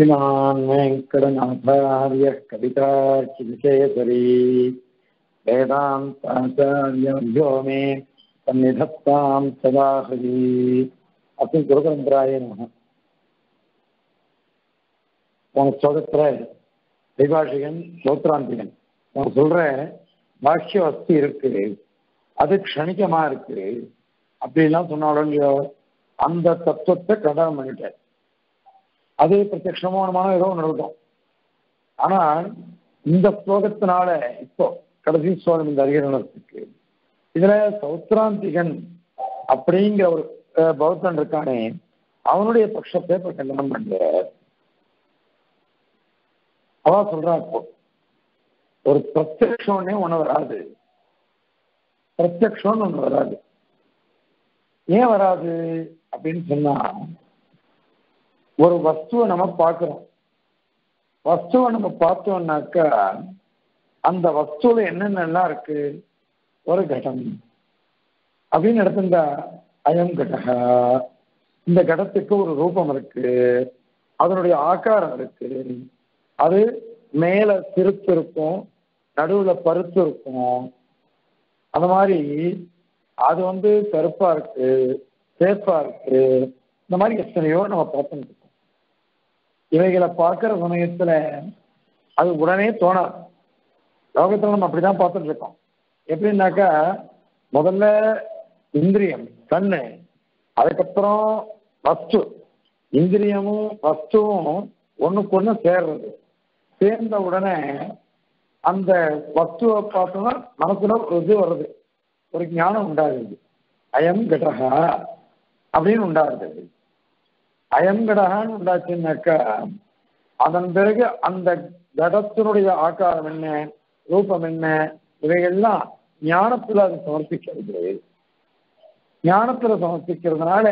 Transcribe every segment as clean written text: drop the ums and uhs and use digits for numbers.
श्रीमान वेंकटनाथार्य कवितार्चितशेखरी वेदांताचार्य व्योमे सन्निधत्तां सदा हरि। अपनी गुरुपरंपराय नमः। परिभाषिकन स्तोत्रांतिकन நான் சொல்றேன், பாஷ்ய வஸ்து இருக்கு, அது க்ஷணிகமா இருக்கு அப்படின்லாம் சொன்ன உடனே அந்த தத்துவத்தை கண்டனம் பண்ணிட்டார். அது பிரத்யக்ஷமான ஏதோ நடக்கும். ஆனா இந்த ஸ்லோகத்தினால இப்போ கடைசி ஸ்லோகம் இந்த அறிகிறத்துக்கு இதுல சௌத்ராந்திகன் அப்படிங்கிற ஒரு பௌத்தன் இருக்கானே அவனுடைய பட்சத்தை இப்ப கண்டனம் பண்றார். அவ சொல்றான், இப்போ ஒரு பிரத்யக்ஷம்னே ஒண்ணு வராது, பிரத்யக்ஷம்னு ஒண்ணு வராது. ஏன் வராது அப்படின்னு சொன்னா, ஒரு வஸ்துவை நம்ம பார்க்கிறோம். வஸ்துவை நம்ம பார்த்தோம்னாக்கா அந்த வஸ்துல என்னென்னலாம் இருக்கு, ஒரு கடம் அப்படின்னு எடுத்திருந்தா அயம் கடகா, இந்த கடத்துக்கு ஒரு ரூபம் இருக்கு, அதனுடைய ஆக்காரம் இருக்கு, அது மேல திருப்பு இருக்கும், நடுவுல பருத்து இருக்கும், அந்த மாதிரி அது வந்து கருப்பா இருக்கு, சேப்பா இருக்கு, இந்த மாதிரி எத்தனையோ நம்ம பார்த்துட்டு இருக்கோம். இவைகளை பார்க்கிற சமயத்துல அது உடனே தோணாது. லோகத்துல நம்ம அப்படிதான் பார்த்துட்டு இருக்கோம். எப்படின்னாக்கா முதல்ல இந்திரியம் கண்ணு, அதுக்கப்புறம் வஸ்து. இந்திரியமும் வஸ்துவும் ஒண்ணுக்கு ஒண்ணு சேர்றது. சேர்ந்த உடனே அந்த வஸ்துவை பார்த்தோம்னா மனசுல ஒரு இது வருது, ஒரு ஞானம் உண்டாகுது, அயம் கடகா அப்படின்னு உண்டாகுது. அயம் கடகான்னு உண்டாச்சுன்னாக்கா அதன் பிறகு அந்த கடத்தினுடைய ஆக்காரம் என்ன, ரூபம் என்ன, இவைகள்லாம் ஞானத்துல அது சமர்ப்பிக்கிறது. ஞானத்துல சமர்ப்பிக்கிறதுனால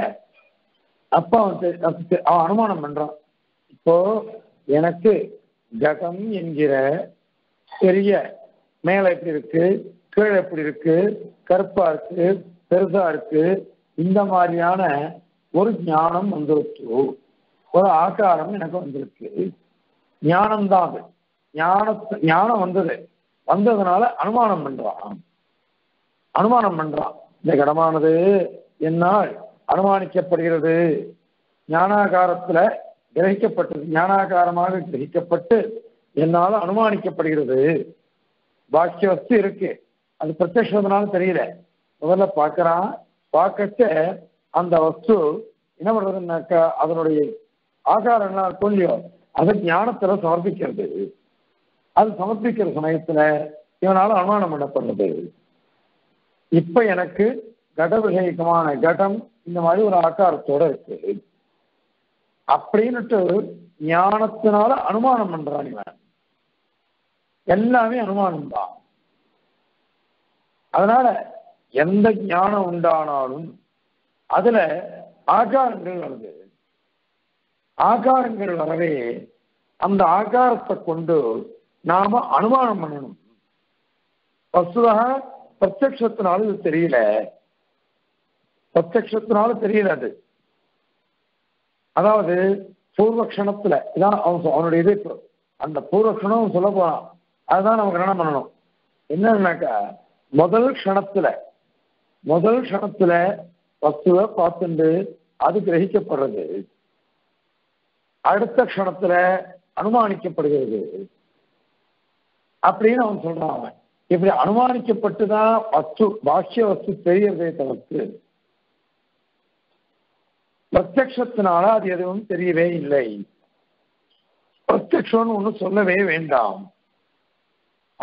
அப்பா வந்து அவன் அனுமானம் பண்றான். இப்போ எனக்கு கடம் என்கிற பெரிய மேல எப்படி இருக்கு, கீழே எப்படி இருக்கு, கருப்பா இருக்கு, பெருசா இருக்கு, இந்த மாதிரியான ஒரு ஞானம் வந்துருக்கு, ஒரு ஆகாரம் எனக்கு வந்திருக்கு. ஞானம்தான் அது. ஞானம் வந்ததுனால அனுமானம் பண்றான். இந்த கடமானது என்னால் அனுமானிக்கப்படுகிறது, ஞானாகாரத்துல கிரகிக்கப்பட்டது, ஞானாகாரமாக கிரகிக்கப்பட்டு என்னால் அனுமானிக்கப்படுகிறது. பாக்கிய வஸ்து இருக்கு, அது பிரத்யக்ஷத்தினாலும் தெரியல. முதல்ல பார்க்கறான், பார்க்கச்ச அந்த வஸ்து என்ன பண்றதுனாக்கா அதனுடைய ஆகாரம் என்ன தோல்வியோ அதை ஞானத்துல சமர்ப்பிக்கிறது. அது சமர்ப்பிக்கிற சமயத்துல இவனால அனுமானம் பண்ணப்படுறது. இப்ப எனக்கு கடவிஷயமான கடம் இந்த மாதிரி ஒரு ஆகாரத்தோட இருக்கு அப்படின்னுட்டு ஞானத்தினால அனுமானம் பண்றான். இவன் எல்லாமே அனுமானம் தான். அதனால எந்த ஞானம் உண்டானாலும் அதுல ஆகாரங்கள் வருது. ஆகாரங்கள் வரவே அந்த ஆகாரத்தை கொண்டு நாம அனுமானம் பண்ணணும். வஸ்துவாக பிரத்யக்ஷத்தினால இது தெரியல, பிரத்யக்ஷத்தினால தெரியல. அது அதாவது பூர்வக்ஷணத்துல இதான் அவனுடைய இது. இப்போ அந்த பூர்வக்ஷணம் சொல்ல போறான், அதுதான் நமக்கு என்ன பண்ணணும் என்னன்னாக்கா முதல் க்ஷணத்துல வஸ்துவை பார்த்துண்டு அது கிரகிக்கப்படுறது, அடுத்த க்ஷணத்துல அனுமானிக்கப்படுகிறது அப்படின்னு அவன் சொல்றான். அவன் இப்படி அனுமானிக்கப்பட்டுதான் வஸ்து பாஷ்ய வஸ்து தெரியறதே தவிர்த்து பிரத்யக்ஷத்தினால அது எதுவும் தெரியவே இல்லை. பிரத்யக்ஷம்னு ஒண்ணு சொல்லவே வேண்டாம்,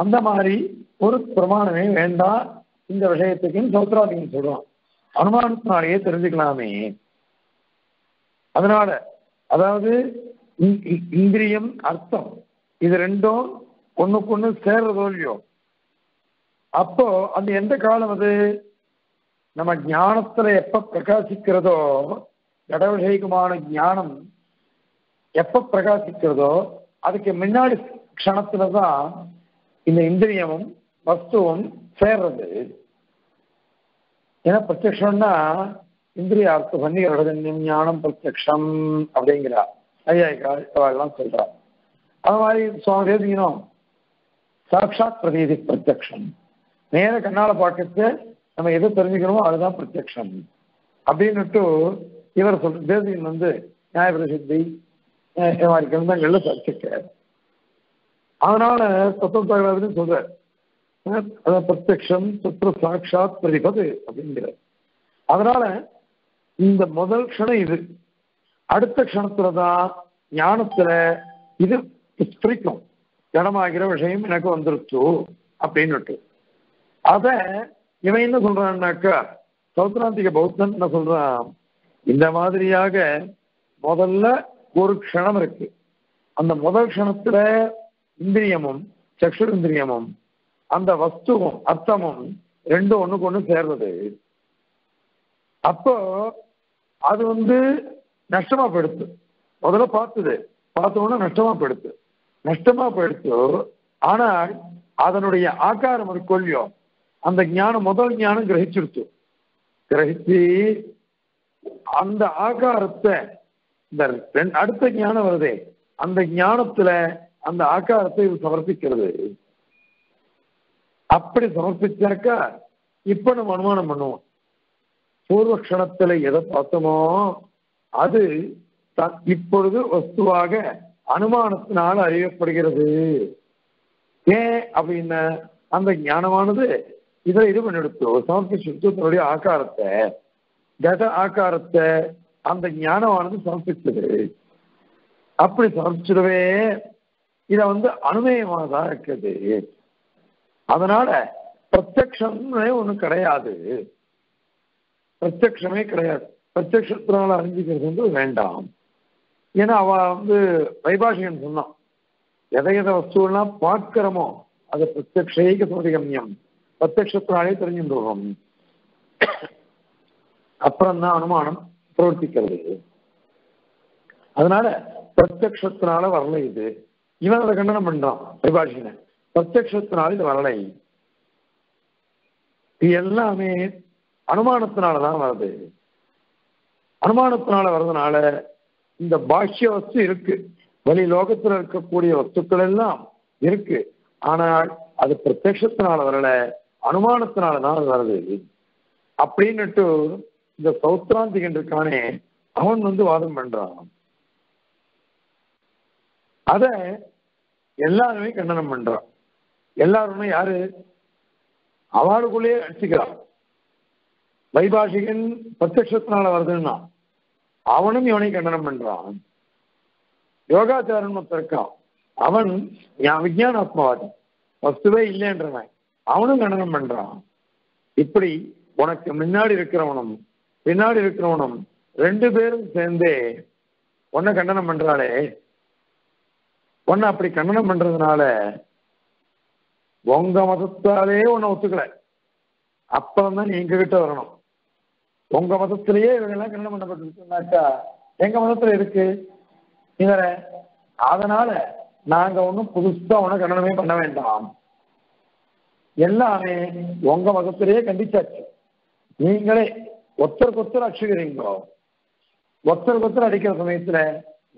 அந்த மாதிரி ஒரு பிரமாணமே வேண்டாம். இந்த விஷயத்துக்கு சௌத்ராதிகம் சொல்றோம், அனுமானத்தினாலேயே தெரிஞ்சுக்கலாமே. அதனால அதாவது இந்திரியம் அர்த்தம் இது ரெண்டும் ஒண்ணுக்கு ஒண்ணு சேர்றதோ இல்லையோ, அப்போ அந்த எந்த காலம் அது நம்ம ஞானத்துல எப்ப பிரகாசிக்கிறதோ, கடவுஷயமான ஞானம் எப்ப பிரகாசிக்கிறதோ அதுக்கு முன்னாடி க்ஷணத்துலதான் இந்த இந்திரியமும் வஸ்துவும் சேர்றது. ஏன்னா பிரத்யக்ஷம்னா இந்திரிய அர்த்தம் பண்ணிக்கிறது, ஞானம் பிரத்யக்ஷம் அப்படிங்கிறார். ஐயா அது மாதிரி சுவாமி தேசிகனும் சாட்சாத் பிரதீதி பிரத்யக்ஷம், நேர கண்ணால பார்க்கறது நம்ம எது தெரிஞ்சுக்கணுமோ அதுதான் பிரத்யக்ஷம் அப்படின்னுட்டு இவர் சொல்ற தேசிகன் வந்து நியாயபிரசித்தி இந்த மாதிரி கிரந்தங்கள்ல சர்ச்சிக்கிறார். அதனால தத்துவ சொல்றார் அதான் பிரத்யக்ஷம் சுற்று சாட்சாத் பிரதிபது அப்படிங்கிறார். அதனால இந்த முதல் க்ஷணம் இது, அடுத்த க்ஷணத்துலதான் ஞானத்துல இது பிரிக்கும் ஜடமாகிற விஷயம் எனக்கு வந்துருச்சு அப்படின்னுட்டு. அத இவன் என்ன சொல்றான்னாக்கா சௌத்ராந்திக பௌத்தன் என்ன சொல்றான், இந்த மாதிரியாக முதல்ல ஒரு க்ஷணம் இருக்கு, அந்த முதல் க்ஷணத்துல இந்திரியமும் சக்ஷுரிந்திரியமும் அந்த வஸ்துவும் அர்த்தமும் ரெண்டும் ஒண்ணுக்கு ஒண்ணு சேர்றது, அப்போ அது வந்து நஷ்டமா போயிடுத்து. முதல்ல பார்த்துது, பார்த்தோன்னா நஷ்டமா போயிடுத்து, நஷ்டமா போயிடுத்து. ஆனால் அதனுடைய ஆக்காரம் கொள்ளியோ அந்த ஞானம் முதல் ஞானம் கிரகிச்சிருச்சு, கிரகிச்சு அந்த ஆக்காரத்தை இந்த அடுத்த ஞானம் வருது, அந்த ஞானத்துல அந்த ஆக்காரத்தை இது சமர்ப்பிக்கிறது. அப்படி சமர்ப்பிச்சாக்கா இப்ப நம்ம அனுமானம் பண்ணுவோம் பூர்வக்ஷணத்துல எதை பார்த்தோமோ அது இப்பொழுது வஸ்துவாக அனுமானத்தினால் அறியப்படுகிறது. ஏன் அப்படின்னா அந்த ஞானமானது இதை இது பண்ணிடுத்து சமர்ப்பிச்சு தன்னுடைய ஆக்காரத்தை கத ஆக்காரத்தை அந்த ஞானமானது சமர்ப்பிச்சது. அப்படி சமர்ப்பிச்சுடவே இத வந்து அனுமயமானதான் இருக்குது. அதனால பிரத்யக்ஷம்னே ஒண்ணு கிடையாது, பிரத்யக்ஷமே கிடையாது. பிரத்யக்ஷத்தினால அறிஞ்சிக்கிறது வந்து வேண்டாம். ஏன்னா அவ வந்து வைபாஷிகன் சொன்னான், எதை எதை வஸ்துலாம் பார்க்கிறோமோ அது பிரத்யக்ஷேக சோதிகம்யம், பிரத்யக்ஷத்தினாலே தெரிஞ்சுருவோம், அப்புறம்தான் அனுமானம் பிரவர்த்திக்கிறது. அதனால பிரத்யக்ஷத்தினால வரலை இது, இவன் அதை கண்டனம் பண்றான் வைபாஷிகனை, பிரத்யக்ஷத்தினால இது வரலை, இது எல்லாமே அனுமானத்தினாலதான் வருது. அனுமானத்தினால வர்றதுனால இந்த பாஷ்ய வஸ்து இருக்கு, வெளி லோகத்துல இருக்கக்கூடிய வஸ்துக்கள் எல்லாம் இருக்கு, ஆனால் அது பிரத்யக்ஷத்தினால வரல, அனுமானத்தினாலதான் அது வருது அப்படின்னுட்டு இந்த சௌத்ராந்திகன் இருக்கானே அவன் வந்து வாதம் பண்றான். அத எல்லாருமே கண்டனம் பண்றான். எல்லாருமே யாரு அவளுக்குள்ளேயே அடிச்சுக்கிறான். வைபாஷிகன் பிரத்யக்ஷத்தினால வருதுன்னா அவனும் இவனை கண்டனம் பண்றான். யோகாச்சாரன் ஒருத்தர் இருக்கான், அவன் விஜயானாத்மவாதி, வஸ்துவே இல்லைன்றவன், அவனும் கண்டனம் பண்றான். இப்படி உனக்கு முன்னாடி இருக்கிறவனும் பின்னாடி இருக்கிறவனும் ரெண்டு பேரும் சேர்ந்தே உன்னை கண்டனம் பண்றாளே, உன்னை அப்படி கண்டனம் பண்றதுனால உங்க மதத்தாலே உன்னை ஒத்துக்கல, அப்புறம்தான் நீ எங்க கிட்ட வரணும். உங்க மதத்திலேயே இவங்கெல்லாம் கண்டனம் பண்ணப்பட்டிருக்குனாக்கா எங்க மதத்துல இருக்கு இவர, அதனால நாங்க ஒன்றும் புதுசா ஒன்னும் கண்டனமே பண்ண வேண்டாம், எல்லாமே உங்க மதத்திலேயே கண்டிச்சாச்சு, நீங்களே ஒத்தருக்கு ஒத்தர் அடிச்சுக்கிறீங்களோ, ஒத்தருக்கு ஒத்தர் அடிக்கிற சமயத்துல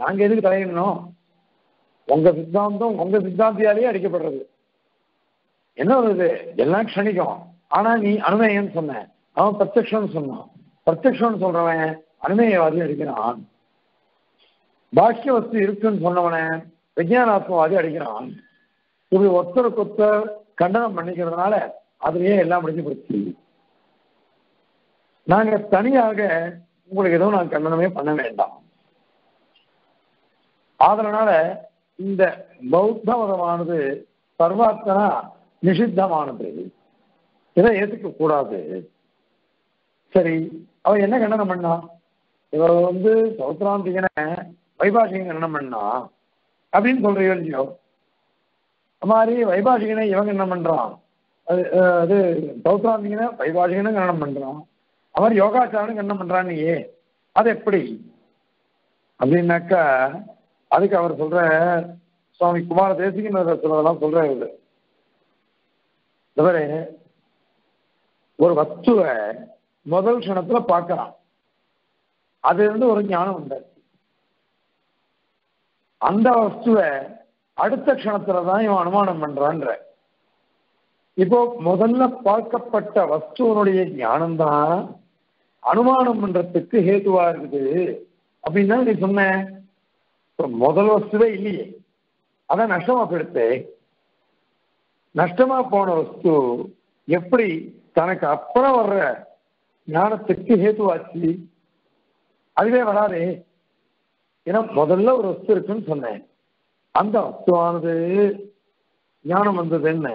நாங்க எதுக்கு தலையிடணும், உங்க சித்தாந்தம் உங்க சித்தாந்தியாலேயே அடிக்கப்படுறது, என்ன வருது எல்லாம் க்ஷணிக்கும். ஆனா நீ அனுமேயன்னு சொன்ன, அவன் பிரத்யக்ஷம்னு சொன்னான், பிரத்யக்ஷம்னு சொல்றவன் அனுமேயவாதி அடிக்கிறான், பாஷ்ய வஸ்து இருக்குன்னு சொன்னவன விஜயானாத்மவாதி அடிக்கிறான். இப்படி ஒருத்தருக்கு ஒருத்தர் கண்டனம் பண்ணிக்கிறதுனால அதுலயே எல்லாம் முடிஞ்சு போச்சு. நாங்க தனியாக உங்களுக்கு எதுவும் நாங்க கண்டனமே பண்ண வேண்டாம். அதனால இந்த பௌத்த மதமானது சர்வாத்தனா நிஷித்தமானது, இதை ஏத்துக்க கூடாது. சரி அவன் என்ன கண்டனம் பண்ணா, இவர் வந்து சௌத்ராந்திகனை வைபாஷிகன் கண்டனம் பண்ணா அப்படின்னு சொல்றீங்களோ, அது மாதிரி வைபாஷிகனை இவன் கண்டனம் பண்றான், அது அது சௌத்ராந்திகனை வைபாஷிகனும் கண்டனம் பண்றான், அவர் யோகாச்சாரனும் கண்டனம் பண்றான், நீயே அது எப்படி அப்படின்னாக்கா அதுக்கு அவர் சொல்ற சுவாமி குமார தேசிகன் சொல்றதெல்லாம் சொல்ற, இவரு ஒரு வஸ்துவை முதல் க்ஷணத்துல பார்க்கிறான், அது இருந்து ஒரு ஞானம் உண்டாச்சு, அந்த வஸ்துவை அடுத்த கணத்துல தான் இவன் அனுமானம் பண்றான்ற. இப்போ முதல்ல பார்க்கப்பட்ட வஸ்துவனுடைய ஞானம்தான் அனுமானம் பண்றதுக்கு ஹேதுவா இருக்குது அப்படின்னா நீ சொன்ன முதல் வஸ்துவே இல்லையே, அதான் நஷ்டமா போயிடுத்து. நஷ்டமா போன வஸ்து எப்படி தனக்கு அப்புறம் வர்ற ஞானத்துக்கு ஹேதுவாச்சு? அதுவே வராது. ஏன்னா முதல்ல ஒரு வஸ்து இருக்குன்னு சொன்னேன், அந்த வஸ்துவானது ஞானம் வந்தது என்ன,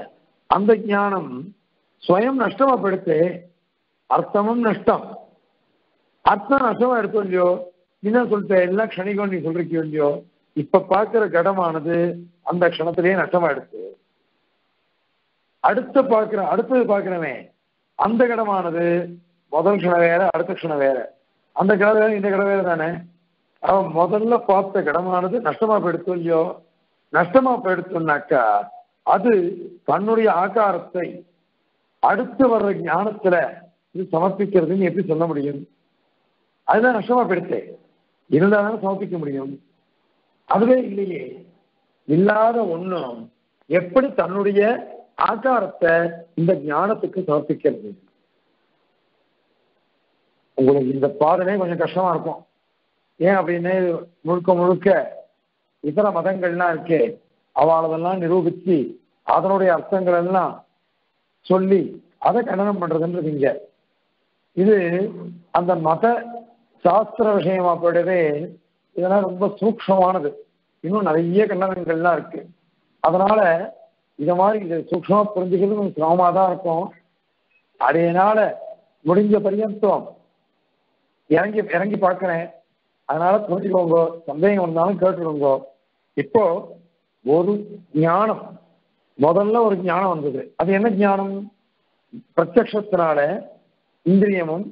அந்த ஞானம் ஸ்வயம் நஷ்டமா படுத்து அர்த்தமும் நஷ்டம். அர்த்தம் நஷ்டமா எடுக்க இல்லையோ, நீதான் சொல்லிட்ட எல்லா க்ஷணிகம் நீ சொல்லிருக்கியோ இல்லையோ, இப்ப பார்க்கிற கடமானது அந்த க்ஷணத்திலேயே நஷ்டமா எடுத்து அடுத்தது பார்க்கிறவன் அந்த கடமானது முதல் க்ஷணம் வேற அடுத்த க்ஷணம் வேற, அந்த கடை வேற இந்த கடை வேற தானே. அவன் முதல்ல பார்த்த கடமானது நஷ்டமா போயிடுத்தோ இல்லையோ, நஷ்டமா போயிடுத்தோம்னாக்கா அது தன்னுடைய ஆகாரத்தை அடுத்து வர்ற ஞானத்துல இது சமர்ப்பிக்கிறதுன்னு எப்படி சொல்ல முடியும்? அதுதான் நஷ்டமா போயிடுத்து. இருந்தாலும் சமர்ப்பிக்க முடியும், அதுவே இல்லையே. இல்லாத ஒண்ணும் எப்படி தன்னுடைய ஆகாரத்தை இந்த ஞானத்துக்கு சமர்ப்பிக்கிறது? உங்களுக்கு இந்த பாடலே கொஞ்சம் கஷ்டமா இருக்கும். ஏன் அப்படின்னு முழுக்க முழுக்க இதர மதங்கள்லாம் இருக்கு, அவளதெல்லாம் நிரூபிச்சு அதனுடைய அர்த்தங்கள் எல்லாம் சொல்லி அதை கண்டனம் பண்றதுன்றதுங்க. இது அந்த மத சாஸ்திர விஷயமா போயிடவே, இதெல்லாம் ரொம்ப சூக்ஷமானது, இன்னும் நிறைய கண்டனங்கள்லாம் இருக்கு. அதனால இதை மாதிரி இதை சூக்ஷமா புரிஞ்சுக்கிறது சிரமமா தான் இருக்கும். அதனால முடிஞ்ச பரியந்தம் இறங்கி பார்க்கிறேன். அதனால புரிஞ்சுக்கோங்க, சந்தேகம் இருந்தாலும் கேட்டுடுங்க. இப்போ ஒரு ஞானம் முதல்ல ஒரு ஞானம் வந்தது, அது என்ன ஞானம்? பிரத்யக்ஷத்தினால இந்திரியமும்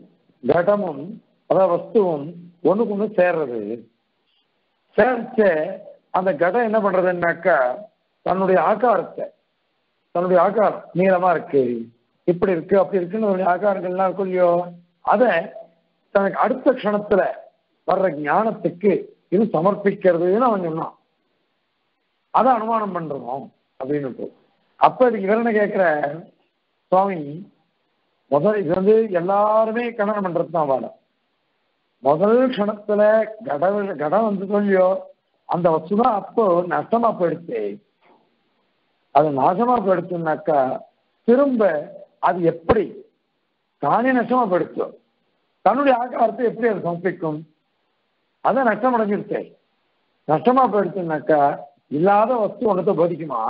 கடமும் அதாவது வஸ்துவும் ஒண்ணுக்கு ஒண்ணு சேர்றது. சேர்ச்ச அந்த கடம் என்ன பண்றதுன்னாக்கா தன்னுடைய ஆகாரத்தை, தன்னுடைய ஆகாரம் நீளமா இருக்கு, இப்படி இருக்கு, அப்படி இருக்குன்னு ஆகாரங்கள்லாம் இருக்கும் இல்லையோ, அதை தனக்கு அடுத்த க்ஷணத்துல வர்ற ஞானத்துக்கு இது சமர்ப்பிக்கிறதுன்னு அவன் சொன்னான். அதை அனுமானம் பண்றோம் அப்படின்னு. அப்ப இதுக்கு இவரனை கேட்கிற சுவாமி, முதல் இது வந்து எல்லாருமே கணனம் பண்றது தான் வாழ. முதல் க்ஷணத்துல கடம் வந்து சொல்லியோ அந்த வசுதான் அப்போ நஷ்டமா போயிடுச்சு. அது நாசமா போயிடுச்சுன்னாக்கா திரும்ப அது எப்படி தானே நஷ்டமா போயிடுச்சோ, தன்னுடைய ஆகாரத்தை எப்படி அது சமர்ப்பிக்கும்? அதை நஷ்டம் அடைஞ்சிருச்சே, நஷ்டமா போயிடுச்சுன்னாக்கா இல்லாத வஸ்து ஒன்றத்தை போதிக்குமா?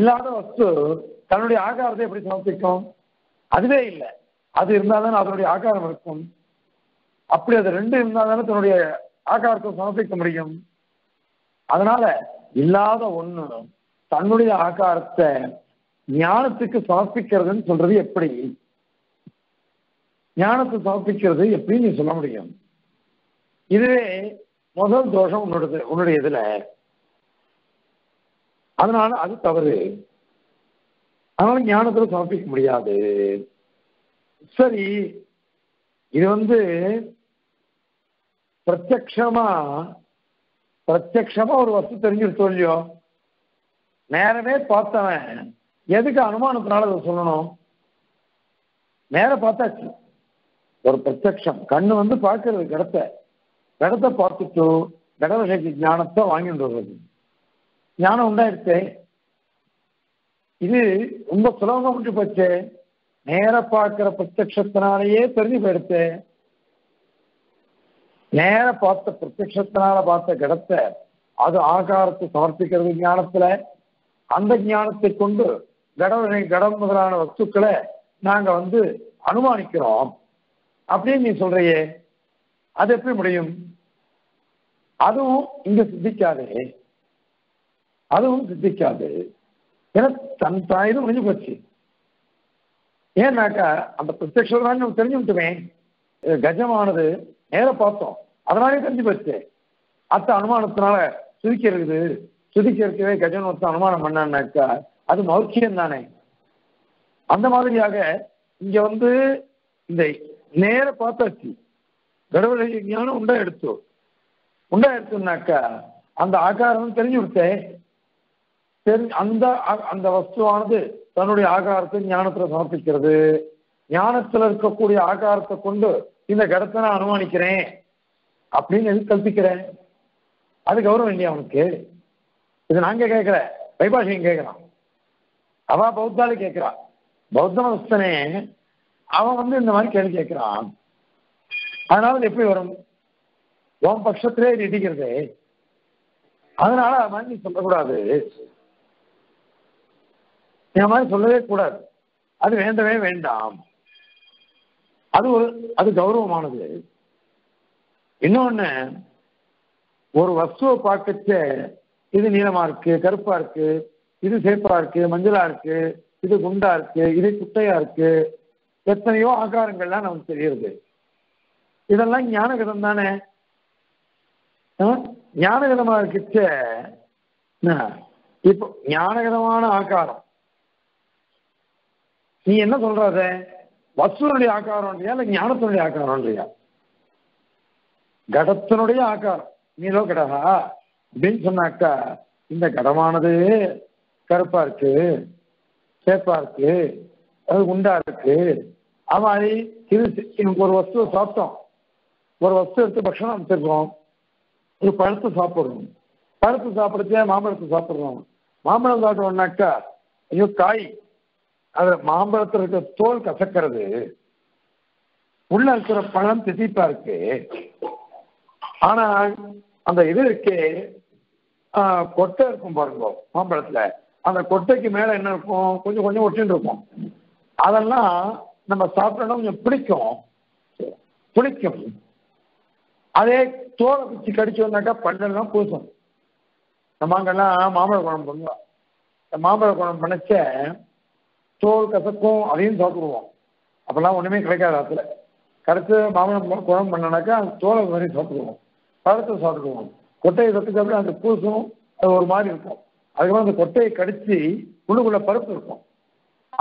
இல்லாத வஸ்து தன்னுடைய ஆகாரத்தை எப்படி சமர்ப்பிக்கும்? அதுவே இல்லை. அது இருந்தால்தானே அதனுடைய ஆகாரம் இருக்கும். அப்படி அது ரெண்டு இருந்தால்தானே தன்னுடைய ஆகாரத்தை சமர்ப்பிக்க முடியும். அதனால இல்லாத ஒண்ணு தன்னுடைய ஆகாரத்தை ஞானத்துக்கு சமர்ப்பிக்கிறதுன்னு சொல்றது எப்படி? ஞானத்தை சமர்ப்பிக்கிறது எப்படி நீ சொல்ல முடியும்? இதுவே முதல் தோஷம் உன்னுடைய இதுல. அதனால அது தவறு, அதனால ஞானத்துல சமர்ப்பிக்க முடியாது. சரி, இது வந்து பிரத்யக்ஷமா ஒரு வஸ்து தெரிஞ்சிருச்சோ இல்லையோ, நேரமே பார்த்தவன் எதுக்கு அனுமானத்தினால அதை சொல்லணும்? நேர பார்த்தாச்சு, ஒரு பிரத்யக்ஷம் கண்ணு வந்து பார்க்கறது, கடத்தை பார்த்துட்டு கட விஷய ஞானத்தை வாங்கிட்டு வர்றது, ஞானம் உண்டாயிடுச்சு. இது ரொம்ப சுலபமா முடிஞ்சு போச்சு. நேர பார்க்கிற பிரத்யக்ஷத்தினாலேயே தெரிஞ்சு போயிடுச்சு. நேர பார்த்த பிரத்யக்ஷத்தினால பார்த்த கடத்தை அது ஆகாரத்தை சமர்ப்பிக்கிறது ஞானத்துல. அந்த ஞானத்தை கொண்டு கடம் முதலான வஸ்துக்களை நாங்க வந்து அனுமானிக்கிறோம் அப்படின்னு நீ சொல்றியே, அது எப்படி முடியும்? அதுவும் இங்க சித்திக்காது, அதுவும் சித்திக்காது. ஏன்னா தன் தாயுது முடிஞ்சு போச்சு. ஏன்னாக்கா அந்த பிரத்யக்ஷரான நம்ம தெரிஞ்சு விட்டுமே. கஜமானது நேர பார்த்தோம், அதனாலே தெரிஞ்சு போச்சு. அத்த அனுமானத்தினால சுதிக்கிறதுவே கஜன் ஒருத்த அனுமானம் பண்ணான்னாக்கா அது மௌக்கியம் தானே. அந்த மாதிரியாக இங்க வந்து இந்த நேர பார்த்தாச்சு, கடவுளை ஞானம் உண்டா எடுத்தோம், உண்டாயிருச்சுன்னாக்கா அந்த ஆகாரம் தெரிஞ்சு விட்டேன். அந்த அந்த வஸ்துவானது தன்னுடைய ஆகாரத்தை ஞானத்துல சமர்ப்பிக்கிறது. ஞானத்துல இருக்கக்கூடிய ஆகாரத்தை கொண்டு இந்த கடத்தை நான் அனுமானிக்கிறேன் அப்படின்னு எது கல்பிக்கிறேன்? அது கௌரவம் இல்லையா அவனுக்கு? இது நாங்க கேட்கல, வைபாஷியம் கேட்கிறான், அவ பௌத்தாலும் கேட்கிறான். பௌத்த மதஸ்தனே அவன் வந்து இந்த மாதிரி கேள்வி கேட்கிறான். அதனால எப்படி வரும்? உன் பட்சத்திலே இடிக்கிறது. அதனால அது மாதிரி நீ சொல்லக்கூடாது, இந்த மாதிரி சொல்லவே கூடாது, அது வேண்டவே வேண்டாம். அது ஒரு அது கௌரவமானது. இன்னொன்னு, ஒரு வஸ்துவை பார்க்கச்சே இது நீளமா இருக்கு, கருப்பா இருக்கு, இது சேப்பா இருக்கு, மஞ்சளா இருக்கு, இது குண்டா இருக்கு, இது குட்டையா இருக்கு, எத்தனையோ ஆகாரங்கள்லாம் நமக்கு தெரியுது. இதெல்லாம் ஞானகதம் தானே. ஞானகதமா இருக்கச்ச இப்போ ஞானகதமான ஆகாரம் நீ என்ன சொல்றத? வசுனுடைய ஆக்காரம் இல்லையா, இல்ல ஞானத்தினுடைய ஆக்காரம் இல்லையா? கடத்தினுடைய ஆக்காரம் நீலோ கடகா அப்படின்னு சொன்னாக்கா இந்த கடமானது கருப்பா இருக்கு, சேப்பா இருக்கு, அது குண்டா இருக்கு. அது மாதிரி ஒரு வஸ்துவை சாப்பிட்டோம், ஒரு வஸ்து எடுத்து பட்சணம் அமைச்சிருக்கோம், ஒரு பழத்தை சாப்பிடுறோம், பழத்தை சாப்பிடுச்சே மாம்பழத்தை சாப்பிடுறோம், மாம்பழம் சாப்பிட்டோம்னாக்கா ஐயோ காய், அதுல மாம்பழத்துல இருக்க தோல் கசக்கிறது, உள்ள இருக்கிற பழம் திதிப்பா இருக்கு. ஆனா அந்த இது இருக்கே கொட்டை இருக்கும் பாருங்க மாம்பழத்துல, அந்த கொட்டைக்கு மேல என்ன இருக்கும்? கொஞ்சம் கொஞ்சம் ஒட்டின்னு இருக்கும். அதெல்லாம் நம்ம சாப்பிட்டோம்னா கொஞ்சம் பிடிக்கும் பிடிக்கும். அதே தோலை குச்சி கடிச்சோம்னாக்கா பண்டெல்லாம் பூசும். நம்மங்கெல்லாம் மாம்பழ குழம்பு பண்ணுவோம். மாம்பழ குழம்பு நினைச்ச தோல் கசக்கும், அதையும் சாப்பிடுவோம். அப்பெல்லாம் ஒண்ணுமே கிடைக்காது. அதுல கரைச்சு மாம்பழம் குழம்பு பண்ணனாக்கா அந்த தோலை மாதிரி சாப்பிடுவோம், பழத்தை சாப்பிடுவோம், கொட்டையை சத்து சாப்பிட்டு அந்த பூசும், அது ஒரு மாதிரி இருக்கும். அதுக்கப்புறம் அந்த கொட்டையை கடிச்சு உள்ளுக்குள்ள பருப்பு இருக்கும்,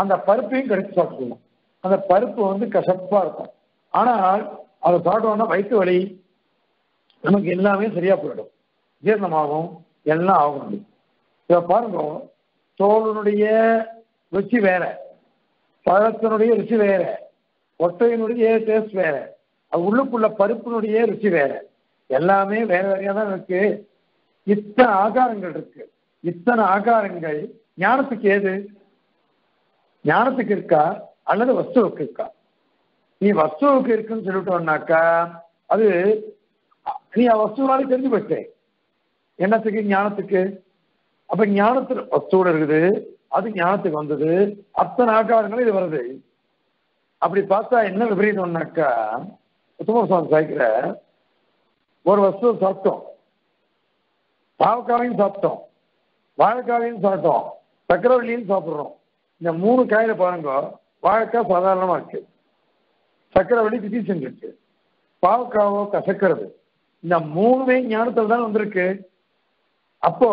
அந்த பருப்பையும் கடிச்சு சாப்பிடுவோம். அந்த பருப்பு வந்து கசப்பா இருக்கும். ஆனால் அதை சாப்பிட்டோம்னா வயிற்று வலி, நமக்கு எல்லாமே சரியா போயிடும், ஜீரணமாகும், எல்லாம் ஆகும். இதை பாருங்க, தோலினுடைய ருச்சி வேற, பழத்தினுடைய ருச்சி வேற, ஒட்டையினுடைய டேஸ்ட் வேற, அது உள்ளுக்குள்ள பருப்பினுடைய ருச்சி வேற, எல்லாமே வேற வேறையா தான் இருக்கு. இத்தனை ஆகாரங்கள் இருக்கு. இத்தனை ஆகாரங்கள் ஞானத்துக்கு ஏது? ஞானத்துக்கு இருக்கா அல்லது வஸ்துவுக்கு இருக்கா? நீ வஸ்துவுக்கு இருக்குன்னு சொல்லிட்டோம்னாக்கா அது நீ வஸ்துனாலே தெரிஞ்சு போச்சு. என்னத்துக்கு? ஞானத்துக்கு. அப்ப ஞானத்துல வஸ்துவோட இருக்குது, அது ஞானத்துக்கு வந்தது, அத்தனை ஆகாரங்களும் இது வருது. அப்படி பார்த்தா என்ன விபரீதம்னாக்கா, சுமர் சுவாமி சாய்க்கிற ஒரு வஸ்துவை சாப்பிட்டோம், பாவக்காவையும் சாப்பிட்டோம், வாழைக்காவையும் சாப்பிட்டோம், சக்கரவள்ளியும் சாப்பிட்றோம். இந்த மூணு காயில பாருங்க, வாழைக்காய் சாதாரணமா இருக்கு, சக்கரவள்ளி திதி செஞ்சிருக்கு, பாவக்காவோ கசக்கிறது. இந்த மூணுமே ஞானத்துல தான் வந்திருக்கு. அப்போ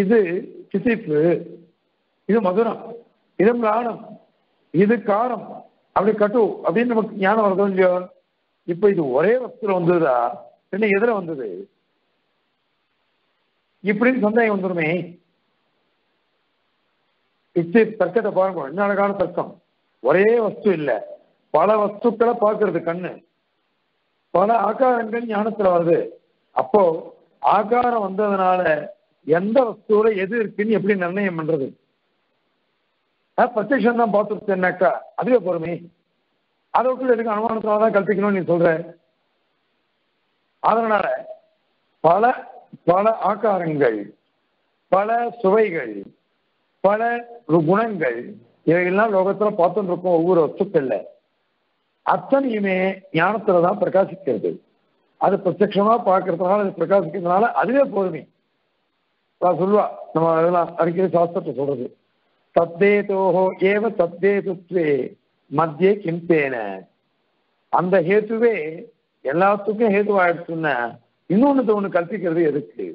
இது திசிப்பு, இது மதுரம், இது மிளானம், இது காரம், அப்படி கட்டு அப்படின்னு நமக்கு ஞானம் வருது இல்லையோ? இப்ப இது ஒரே வஸ்துல வந்ததா என்ன எதிர வந்தது இப்படின்னு சந்தேகம் வந்துருமே. இச்சை தர்க்கத்தை பாருங்க, என்ன அழகான தர்க்கம். ஒரே வஸ்து இல்ல, பல வஸ்துக்களை பார்க்கறது கண்ணு, பல ஆகாரங்கள் ஞானத்துல வருது. அப்போ ஆகாரம் வந்ததுனால எந்த வஸ்துல எது இருக்குன்னு எப்படி நிர்ணயம் பண்றது? பிரத்யக்ஷம் தான் பார்த்துருச்சேன்னாக்கா அதுவே பொறுமை. அதற்குள்ள இருக்க அனுமானத்தினாலதான் கல்பிக்கணும்னு நீ சொல்ற. அதனால பல பல ஆகாரங்கள், பல சுவைகள், பல குணங்கள், இவையெல்லாம் லோகத்துல பார்த்துட்டு இருக்கும். ஒவ்வொரு வஸ்துக்கள்ல அத்தனையுமே ஞானத்துலதான் பிரகாசிக்கிறது. அது பிரத்யக்ஷமா பார்க்கறதுனால, அது பிரகாசிக்கிறதுனால அதுவே பொறுமை. சொல்லுவா நம்ம அதெல்லாம் அறிக்கை சாஸ்திரத்தை சொல்றது, தத்தேதோஹோ ஏவ தத்தேதுத்வே மத்தியே கிம்பேன. அந்த ஹேத்துவே எல்லாத்துக்கும் ஹேதுவாயிடுச்சுன்னா இன்னொன்னு ஒண்ணு கற்பிக்கிறது எதுக்கு?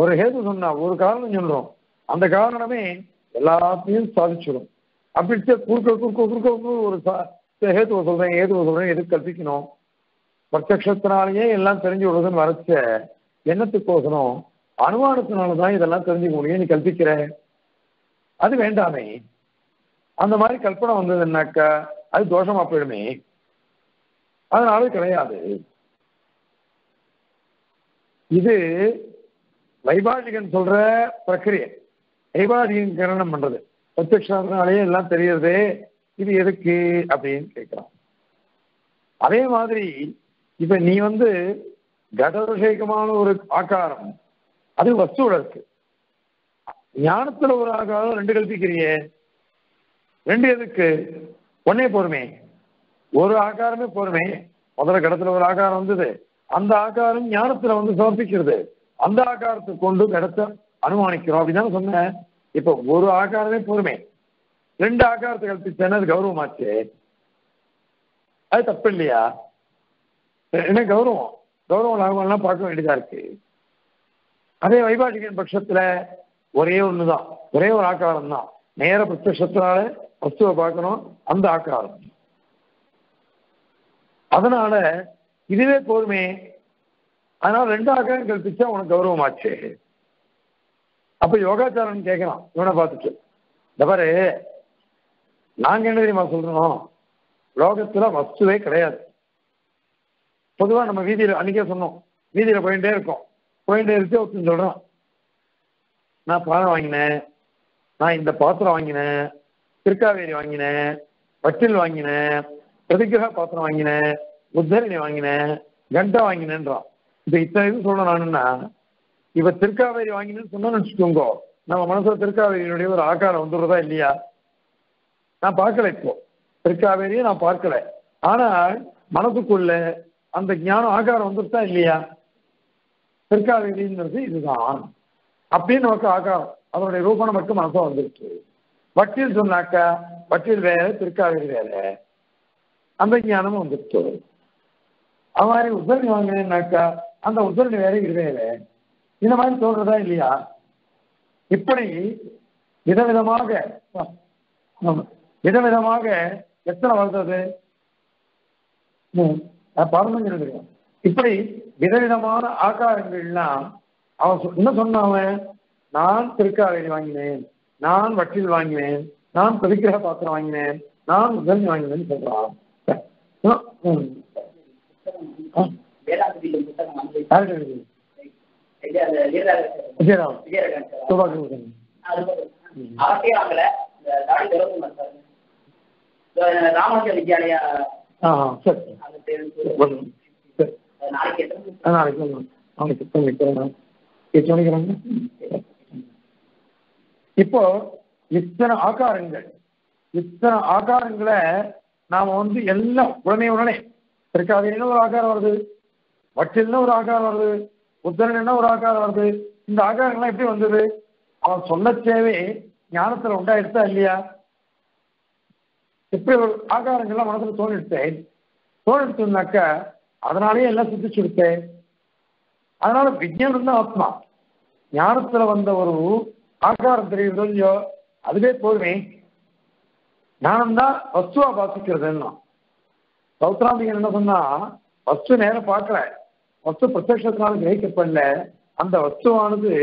ஒரு ஹேது சொன்னா ஒரு காரணம் சொல்றோம், அந்த காரணமே எல்லாத்தையும் சாதிச்சிடும். அப்படி குறுக்க குறுக்க குறுக்க ஒரு ஹேத்துவை சொல்றேன், எதுக்கு கற்பிக்கணும்? प्रत्यक्षத்தினாலேயே எல்லாம் தெரிஞ்சு உலகன் வரச்ச என்னத்துக்கோசனோ அனுமானத்தினால தான் இதெல்லாம் தெரிஞ்சு முடியும் நீ கல்பிக்கிற அது வேண்டாமே அந்த மாதிரி கல்பனை வந்ததுன்னாக்க அது தோஷமா போயிடுமே அதனால கிடையாது இது வைபாஷிகன் சொல்ற பிரக்ரியை வைபாஷிகன் கரணம் பண்றது பிரத்யக்ஷத்தினாலேயே எல்லாம் தெரியுதே இது எதுக்கு அப்படின்னு கேட்கிறான் அதே மாதிரி இப்ப நீ வந்து கடவிஷேகமான ஒரு ஆகாரம் அது வஸ்துல இருக்கு ஞானத்துல ஒரு ஆகாரம் ரெண்டு கல்பிக்கிறியே ரெண்டு எதுக்கு ஒன்னே போருமே ஒரு ஆகாரமே போருமே முதல்ல கடத்துல ஒரு ஆகாரம் வந்தது அந்த ஆகாரம் ஞானத்துல வந்து சமர்ப்பிக்கிறது அந்த ஆகாரத்தை கொண்டு கடத்தை அனுமானிக்கிறோம் அப்படின்னு சொன்னேன் இப்ப ஒரு ஆகாரமே போருமே ரெண்டு ஆகாரத்தை கல்பிச்சேன்னா அது கௌரவமாச்சு அது தப்பு இல்லையா என்ன கௌரவம் கௌரவம் லாபம்லாம் பார்க்க வேண்டியதா இருக்கு அதே வைபாஷிகன் பட்சத்துல ஒரே ஒண்ணுதான் ஒரே ஒரு ஆக்காரம் தான் நேர பிரத்யக்ஷத்தினால வஸ்துவை பார்க்கணும் அந்த ஆக்காரம் அதனால இதுவே போருமே அதனால ரெண்டு ஆக்காரம் கல்பிச்சா உனக்கு கௌரவமாச்சு அப்ப யோகாச்சாரன் கேட்கலாம் இவனை பார்த்துட்டு இந்த பாரு நாங்க என்ன தெரியுமா சொல்றோம் லோகத்துல வஸ்துவே கிடையாது பொதுவா நம்ம வீதியில அன்னைக்கே சொன்னோம் வீதியில போயிட்டே இருக்கோம் போயிட்டே இருக்கு ஒருத்தன் சொல்றான் நான் பானை வாங்கினேன் நான் இந்த பாத்திரம் வாங்கினேன் திருக்காவேரி வாங்கினேன் வட்டில் வாங்கினேன் பிரதிகிரக பாத்திரம் வாங்கினேன் உத்தரணி வாங்கினேன் கண்டா வாங்கினேன்றான் இப்ப இத்தனை இது சொல்லணும் நானுன்னா இப்ப திருக்காவேரி வாங்கினேன்னு சொன்னா நினைச்சுக்கோங்கோ நம்ம மனசுல திருக்காவேரியினுடைய ஒரு ஆக்காரம் வந்துடுறதா இல்லையா நான் பார்க்கல இப்போ திருக்காவேரியை நான் பார்க்கல ஆனால் மனதுக்குள்ள அந்த ஞானம் ஆகாரம் வந்துருச்சா இல்லையா திருக்காவேரிங்கிறது இதுதான் அப்படின்னு நமக்கு ஆகாரம் அதனுடைய ரூபம் நமக்கு மனசா வந்துருக்கு வட்டியில் சொன்னாக்கா வட்டியில் வேற திருக்காவேரி வேற அந்த ஞானமும் வந்துருச்சு அது மாதிரி உத்தரணி வாங்கினேன்னாக்கா அந்த உத்தரணி வேற இது வேற இந்த மாதிரி தோன்றதா இல்லையா இப்படி விதவிதமாக விதவிதமாக எத்தனை வளர்ந்தது பாரம்பரிய இப்படி விதவிதமான ஆகாரங்கள்லாம் அவன் என்ன சொன்னவன் நான் திருக்காவேரி வாங்கினேன் நான் வட்டில் வாங்கினேன் நான் பிரதிகிரக பாத்திரம் வாங்கினேன் நான் உதவி வாங்கினேன்னு சொல்றான் வித்யாலயா நாளைக்கு இப்போ இத்தனை ஆகாரங்களை நாம வந்து எல்லாம் உடனே உடனே திருக்காவேரின்னு ஒரு ஆகாரம் வருது வட்டில்னு ஒரு ஆகாரம் வருது உத்தரன் ஒரு ஆகாரம் வருது இந்த ஆகாரங்கள்லாம் எப்படி வந்தது அவன் சொன்ன சேவை ஞானத்துல உண்டாயிடுச்சா இல்லையா இப்படி ஒரு ஆகாரங்கள்லாம் மனசுல தோணெடுத்தேன்னாக்கா அதனாலேயே எல்லாம் சுத்திச்சு கொடுத்தேன் அதனால விஞ்ஞானம் தான் ஆத்மா ஞானத்துல வந்த ஒரு ஆகாரம் தெரியுதோ இல்லையோ அதுவே போருமே ஞானம்தான் வஸ்துவா பாசிக்கிறதுன்னா சௌத்ராந்திகன் என்ன சொன்னா வஸ்து நேரம் பார்க்கல வஸ்து பிரத்யக்ஷத்தினால கிரகிக்கப்படல அந்த வஸ்துவானது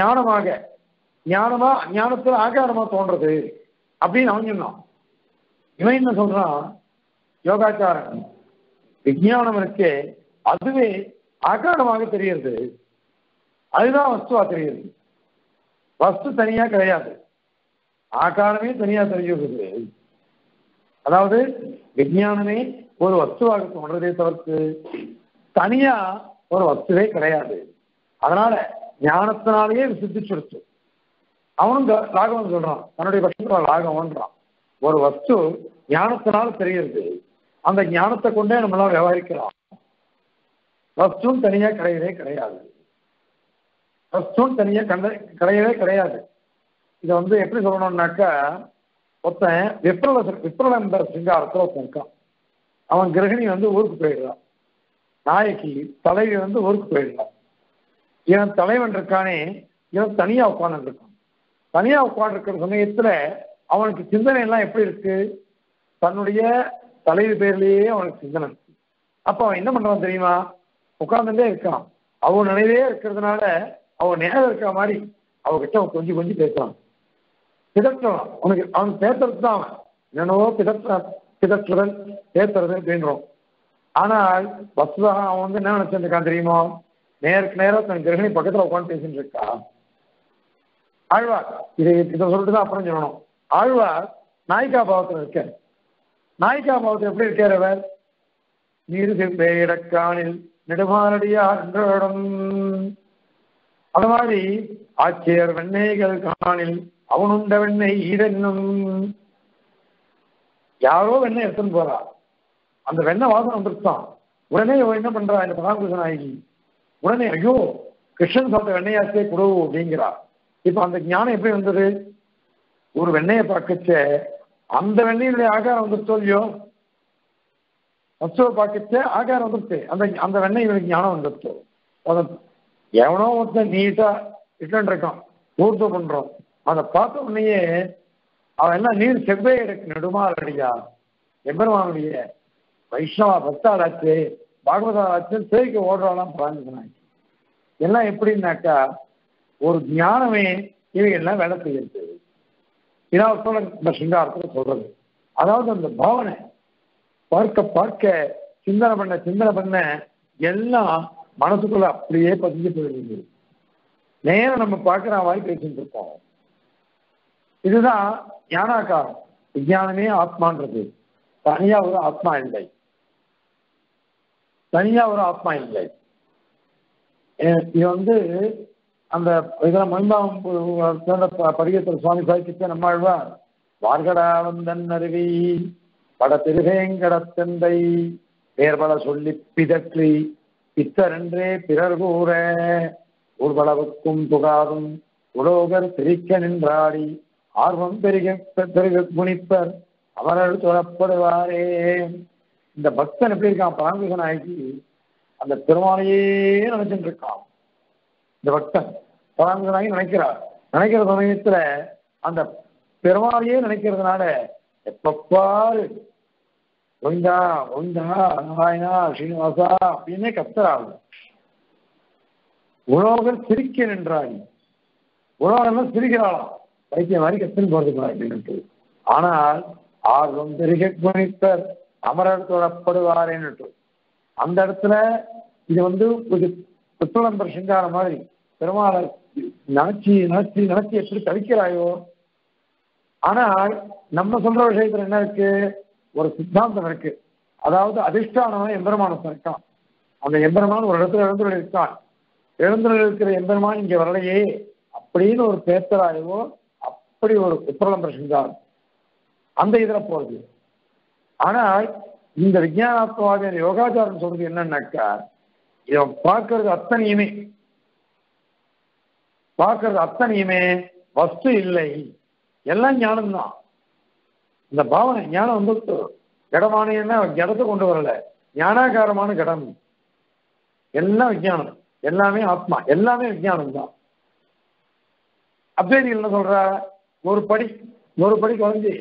ஞானமா ஞானத்துல ஆகாரமா தோன்றது அப்படின்னு அவன் சொன்னான் இவன் என்ன சொல்றான் யோகாச்சாரன் விஞ்ஞானம் இருக்கே அதுவே ஆகாரமாக தெரியுது அதுதான் வஸ்துவா தெரியுது வஸ்து தனியா கிடையாது ஆகாரமே தனியா தெரியுது அதாவது விஞ்ஞானமே ஒரு வஸ்துவாக தோன்றதே தவிர்த்து தனியா ஒரு வஸ்துவே கிடையாது அதனால ஞானத்தினாலேயே சித்திச்சுடுச்சு அவனும் லாகவன் சொல்றான் தன்னுடைய பட்சத்துல லாகவன்றான் ஒரு வஸ்து ஞானத்தினால தெரியுது அந்த ஞானத்தை கொண்டே நம்மளால விவகரிக்கலாம் வஸ்துவும் தனியா கிடையவே கிடையாது இதை வந்து எப்படி சொல்லணும்னாக்கா ஒருத்தன் விப்ரலம்பர சிங்காரத்தில் ஒருத்தன் இருக்கான் அவன் கிரகிணி வந்து ஊருக்கு போயிடுறான் நாயகி தலைவி வந்து ஊருக்கு போயிடுறான் இவன் தலைவன் இருக்கானே இவன் தனியா உட்காந்துருக்கான் தனியா உட்காந்துருக்கிற சமயத்துல அவனுக்கு சிந்தனை எல்லாம் எப்படி இருக்கு தன்னுடைய தலைவி பேர்லயே அவனுக்கு சிந்தனை அப்ப அவன் என்ன பண்றான் தெரியுமா? உட்கார்ந்துட்டே இருக்கான். அவன் நினைவே இருக்கிறதுனால அவன் நேரம் இருக்கிற மாதிரி அவகிட்ட அவன் கொஞ்சம் கொஞ்சம் பேசுறான். பிதற்றான். அவனுக்கு அவன் பேசுறது தான் அவன் என்னவோ பிதற்றுதல் பேசுறது அப்படின்றோம். ஆனால் வசுதா அவன் வந்து என்ன நினைச்சிருக்கான் தெரியுமா? நேருக்கு நேரம் தன் கிரகணி பக்கத்துல உட்காந்து பேசிட்டு இருக்கான். ஆழ்வார் இதை சொல்லிட்டுதான் அப்புறம் சொல்லணும். ஆழ்வார் நாய்க்கா பாவத்தில் இருக்கார். நாய்க்கா பாவத்தில் எப்படி இருக்கார் அவர்? நீர் செம்பேடக்கானில் நெடுமாரடியா என்றோடும் அது மாதிரி ஆச்சேர் வெண்ணெய்கள் காணில் அவனுண்ட வெண்ணெய் ஈரன்னும். யாரோ வெண்ணெய் எடுத்துன்னு போறா. அந்த வெண்ணெய் வாசம் வந்துருச்சான். உடனே என்ன பண்றா இந்த பராமகிருஷ்ண நாயகி? உடனே ஐயோ கிருஷ்ணன் சாப்பிட்ட வெண்ணையாச்சே கொடு அப்படிங்கிறா. இப்ப அந்த ஞானம் எப்படி வந்தது? ஒரு வெண்ணையை பார்க்கச்ச அந்த வெண்ணையினுடைய ஆகாரம் வந்துருச்சோ இல்லையோ? வசுவை பார்க்கச்ச ஆகாரம் வந்துருச்சு. அந்த அந்த வெண்ணெய் இவனுக்கு ஞானம் வந்துருச்சு. எவனோ ஒருத்த நீட்டா இட்லன் இருக்கான், ஊர்த்து பண்றோம். அதை பார்த்த உடனேயே அவன் எல்லாம் நீர் செவ்வே எடுக்கு நெடுமாறடியா எம்பெருமானுடைய வைஷ்ணவா பக்தாராச்சு பாகவதாராச்சு சேவைக்கு ஓடுறாலாம் பிரார்த்தனை. எல்லாம் எப்படின்னாக்கா ஒரு ஞானமே இவைகள்லாம் வேலை செய்யறது. இதாவது இந்த சிங்காரத்துல சொல்றது அதாவது அந்த பாவனை பார்க்க பார்க்க சிந்தனை பண்ண எல்லாம் மனசுக்குள்ள அப்படியே பதிஞ்சு போயிருந்தது. நேரம் நம்ம பார்க்கிற மாதிரி பேசிட்டு இருக்கோம். இதுதான் ஞானாக்காரம். விஞ்ஞானமே ஆத்மான்றது. தனியா ஒரு ஆத்மா இல்லை. இது வந்து அந்த இதெல்லாம் மன்பாவம் படிகத்தில் சுவாமி சாய்க்கிட்ட நம்மாழ்வா வார்கடாவந்தன் அருவி பட திருவேங்கடத்தந்தை வேர்பல சொல்லி பிதற்றி பித்தரன்றே பிறர் கூற ஊர்வலவுக்கும் புகாரும் உலோகர் திரிக்க நின்றாடி ஆர்வம் பெருக முனிப்பர் அவர்கள் தொடப்படுவாரே. இந்த பக்தன் எப்படி இருக்கான்? பராமகிருஷ்ணன் ஆகி அந்த பெருமாளையே நினைச்சுட்டு இருக்கான். இந்த பக்தன் பராமகிருஷ்ணனாகி நினைக்கிற சமயத்துல அந்த பெருமாளையே நினைக்கிறதுனால எப்பப்பாரு ஒய்ந்தா ஒய்ந்தா நாராயணா ஸ்ரீனிவாசா அப்படின்னே கத்தராகும். உலோகர் சிரிக்க நின்றாங்க. உலோகம் சிரிக்கிறாளாம் வைத்திய மாதிரி கத்தன் போறதுக்கு அப்படின்னு. ஆனால் ஆர்வம் பெருக முனிப்பர் அமரர் தொடப்படுவாரேன்னு அந்த இடத்துல இது வந்து ஒரு புத்துணம்பர் சிங்கார மாதிரி பெருமாளை நினைச்சி எப்படி தவிக்கிறாயோ. ஆனால் நம்ம சொல்ற விஷயத்துல என்ன இருக்கு? ஒரு சித்தாந்தம் இருக்கு. அதாவது அதிஷ்டானமான எம்பெருமானத்தை இருக்கான். அந்த எம்பெருமான் ஒரு இடத்துல எழுந்துள்ள இருக்கான். எழுந்துள்ள இருக்கிற எம்பெருமான் இங்க வரலையே அப்படின்னு ஒரு பேத்தராயவோ அப்படி ஒரு புத்துணம்பர் சிங்காரம் அந்த இதுல போகுது. ஆனால் இந்த விஜயாத்மாவாக யோகாச்சாரம் சொல்றது என்னன்னாக்கா இவன் பார்க்கறது அத்தனையுமே வஸ்து இல்லை, எல்லாம் ஞானம்தான். இந்த பாவனை ஞானம் வந்து கடமானேன்னா ஜடத்தை கொண்டு வரல, ஞானாகாரமான கடம். எல்லாம் விஞ்ஞானம், எல்லாமே ஆத்மா, எல்லாமே விஞ்ஞானம் தான். அத்வைதிகள் என்ன சொல்ற? ஒரு படி குறைஞ்சு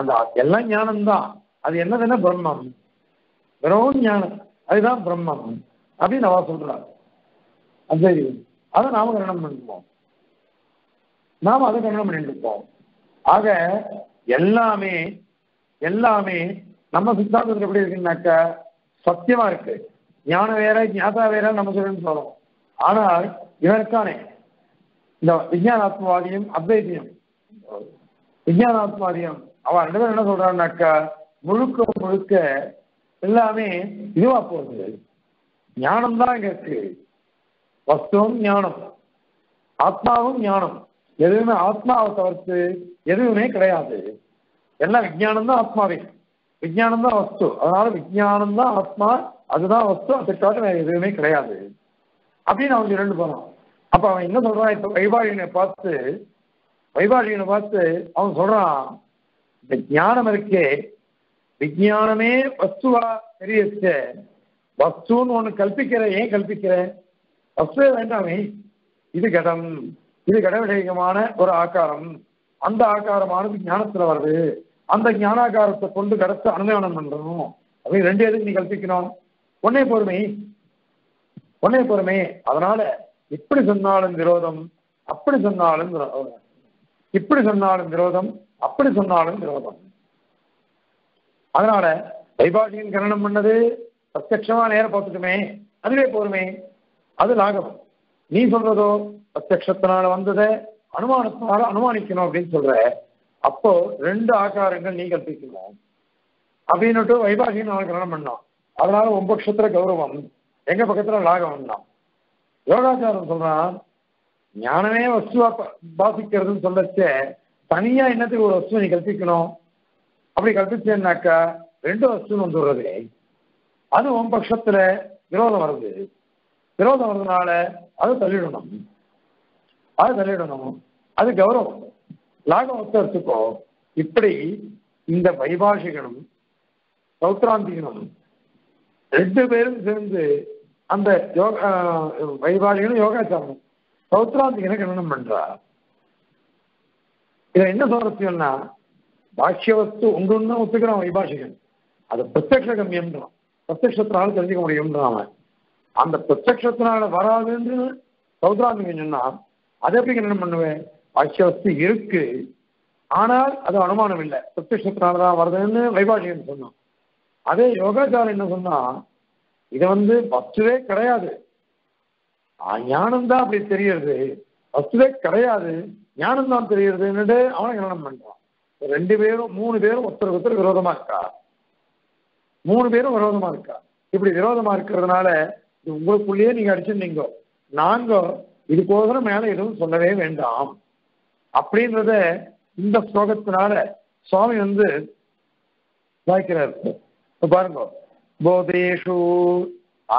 அந்த எல்லாம் ஞானம்தான். அது என்னதுன்னா பிரம்மம், வெறும் ஞானம், அதுதான் பிரம்மம் அப்படின்னு அவ சொல்றாரு அத்வைதிகள். அதை நாம கரணம் பண்ணிருப்போம், ஆக எல்லாமே நம்ம சித்தாந்தத்தில் எப்படி இருக்குன்னாக்க சத்தியமா இருக்கு. ஞானம் வேற ஞாதா வேற நம்ம சொல்லணும்னு சொல்றோம். ஆனால் இவருக்கானே இந்த விஞ்ஞானாத்மவாதியும் அத்வைதியம் விஞ்ஞானாத்மவாதியம் அவ ரெண்டு பேரும் என்ன சொல்றான்னாக்கா முழுக்க எல்லாமே இதுவா போகுது. ஞானம்தான் இங்க இருக்கு. வஸ்துவும் ஞானம், ஆத்மாவும் ஞானம். எதுவுமே ஆத்மாவை தவிர்த்து எதுவுமே கிடையாது. எல்லாம் விஞ்ஞானம் தான். ஆத்மாவே விஞ்ஞானம் தான் வஸ்து. அதனால விஞ்ஞானம் தான் ஆத்மா, அதுதான் வஸ்து. அதுக்காக எதுவுமே கிடையாது அப்படின்னு அவங்க ரெண்டு போனான். அப்ப அவன் என்ன சொல்றான்? இப்ப வைபாலியனை பார்த்து அவன் சொல்றான், இந்த ஞானம் இருக்கே விஞ்ஞானமே வஸ்துவா தெரியச்ச வஸ்துன்னு ஒண்ணு ஏன் கல்பிக்கிற வஸ்துவே வேண்டாமே. இது கடவிடமான ஒரு ஆக்காரம். அந்த ஆக்காரமானது ஞானத்துல வருது. அந்த ஞானாகாரத்தை கொண்டு கடத்த அனுமதி பண்றோம். அப்படி ரெண்டு எதுக்கு நீ கல்பிக்கணும்? उन्ने पोरुमे इप्पड़ी सोन्नालुम विरोधम अप्पड़ी सोन्नालुम विरोधम इप्पड़ी सोन्नालुम विरोधम अप्पड़ी सोन्नालुम विरोधम அதனால வைபாஷிகன் கரணம் பண்ணது பிரத்யக்ஷமா நேர பார்த்துட்டுமே அதுவே போருமே அது லாகவம் நீ சொல்றதோ பிரத்யக்ஷத்தினால வந்தது அனுமானத்தால அனுமானிக்கணும் அப்படின்னு சொல்ற அப்போ ரெண்டு ஆகாரங்கள் நீ கற்பிக்கணும் அப்படின்னுட்டு வைபாஷிகன் அவன் கரணம் பண்ணான் அதனால ஒம்பக்ஷத்திர கௌரவம் எங்க பக்கத்துல லாகவம்னா யோகாச்சாரம் சொல்றான் ஞானமே வஸ்துவா பாசிக்கிறதுன்னு சொல்லச்சே தனியா என்னத்துக்கு ஒரு வஸ்துவை நீ கற்பிக்கணும் அப்படி கற்பிச்சேன்னாக்கா ரெண்டு வஸ்து வந்துடுறது அது உன் பட்சத்துல விரோதம் வருது விரோதம் வர்றதுனால அது தள்ளிடணும் அது கௌரவம் லாகவத்தை எடுத்துக்கோ இப்படி இந்த வைபாஷிகனும் சௌத்ராந்திகனும் ரெண்டு பேரும் சேர்ந்து அந்த யோகா வைபாஷிகனும் யோகாச்சாரனும் சௌத்ராந்திகனை கணனம் பண்றா இதுல என்ன சுவாரஸ்யம்னா பாஷ்யவஸ்து ஒன்றுன்னு ஒத்துக்கிறான் வைபாஷிகன் அது பிரத்யக்ஷ கம்யம்ன்றான் பிரத்யக்ஷத்தினால தெரிஞ்சுக்க முடியும்ன்றான் அந்த பிரத்யக்ஷத்தினால வராதுன்னு சௌத்ராந்திகன் சொன்னா அதை எப்படி என்ன பண்ணுவேன் பாஷ்யவஸ்து இருக்கு ஆனால் அது அனுமானம் இல்லை பிரத்யக்ஷத்தினாலதான் வருதுன்னு வைபாஷிகன் சொன்னான் அதே யோகாச்சாரம் என்ன சொன்னா இதை வஸ்துவே கிடையாது ஞானம்தான் அப்படி தெரியறது வஸ்துவே கிடையாது ஞானம்தான் தெரியறதுன்னு அவனை கணனம் பண்றான் ரெண்டு பேரும் மூணு பேரும் ஒருத்தருக்கு ஒருத்தர் விரோதமா இருக்கா மூணு பேரும் விரோதமா இருக்கா இப்படி விரோதமா இருக்கிறதுனால உங்களுக்குள்ளேயே நீங்க அடிச்சிருந்தீங்க நாங்க இதுக்கோசரம் மேல எதுவும் சொல்லவே வேண்டாம் அப்படின்றத இந்த ஸ்லோகத்தினால சுவாமி வாய்க்கிறார் பாருங்க போதேஷு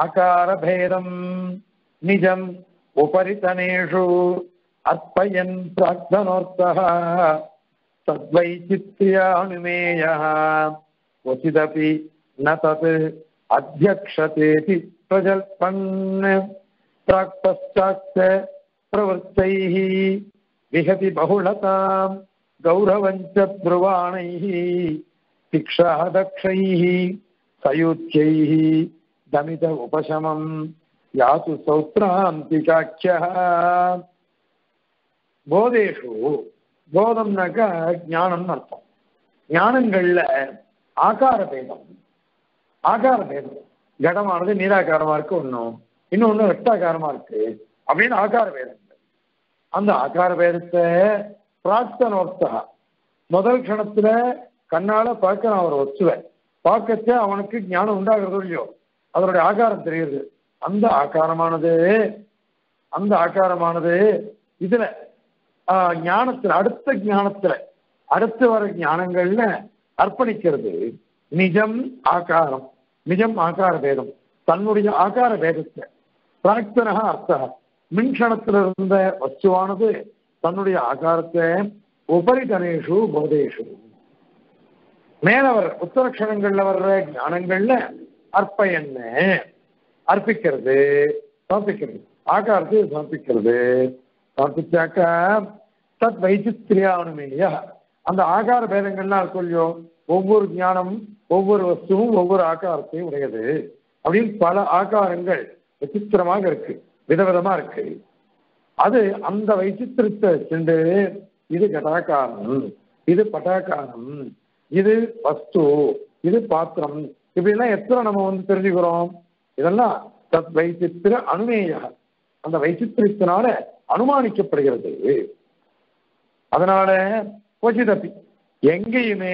ஆகார பேதம் நிஜம் உபரிதனேஷு அர்ப்பயன் பிரார்த்தனோர்த்தஹ तद्वै चित्र्यानुमेयः क्वचिदपि न तत् अध्यक्षतेति प्रजल्पन् प्राक्पश्चात् प्रवृत्तैः विहति बहुलतां गौरवञ्च ब्रुवाणैः शिक्षाः दक्षैः सयुच्यैः दमित उपशमं यातु सौत्रान्तिकाख्यः बोधेषु போதம்னாக்க ஞானம்னு அர்த்தம் ஞானங்கள்ல ஆகார பேதம் கடமானது நீராகாரமா இருக்கு ஒன்றும் இன்னொன்னு ரெட்டாகாரமா இருக்கு அப்படின்னு ஆகார பேதம் அந்த ஆகார பேதத்தை பிரார்த்தனோர்த்தா முதல் கணத்துல கண்ணால பார்க்கிறான் அவர் வச்சுவ பார்க்கச்ச அவனுக்கு ஞானம் உண்டாகிறதோ இல்லையோ அதனுடைய ஆகாரம் தெரியுது அந்த ஆகாரமானது இதுல ஞானத்துல அடுத்த அடுத்து வர ஞானங்கள்ல அர்ப்பணிக்கிறது நிஜம் ஆகாரம் ஆகார பேதம் தன்னுடைய ஆகார பேதத்தை பிராக்தனக அர்த்தா மின்கணத்துல இருந்த வஸ்துவானது தன்னுடைய ஆகாரத்தை உபரிதனேஷு போதேஷு மேல வர உத்தரக்ஷணங்கள்ல வர்ற ஞானங்கள்ல அற்ப என்ன அர்ப்பிக்கிறது சமர்ப்பிக்கிறது ஆகாரத்தை சமர்ப்பிக்கிறது சமர்ப்பிச்சாக்கா தத் வைச்சித்ரியானுமேயா அந்த ஆகார பேதங்கள்லாம் இருக்கோ ஒவ்வொரு ஞானமும் ஒவ்வொரு வஸ்துவும் ஒவ்வொரு ஆகாரத்தையும் உடையது அப்படின்னு பல ஆகாரங்கள் விசித்திரமாக இருக்கு விதவிதமா இருக்கு அது அந்த வைச்சித்திரத்தை சென்று இது கடாகாரம் இது பட்டாகாரம் இது வஸ்து இது பாத்திரம் இப்படிலாம் எத்தனை நம்ம தெரிஞ்சுக்கிறோம் இதெல்லாம் தத் வைச்சித்திர அனுமேயா அந்த வைச்சித்திரத்தினால அனுமானிக்கப்படுகிறது அதனால கோச்சிதப்பி எங்கேயுமே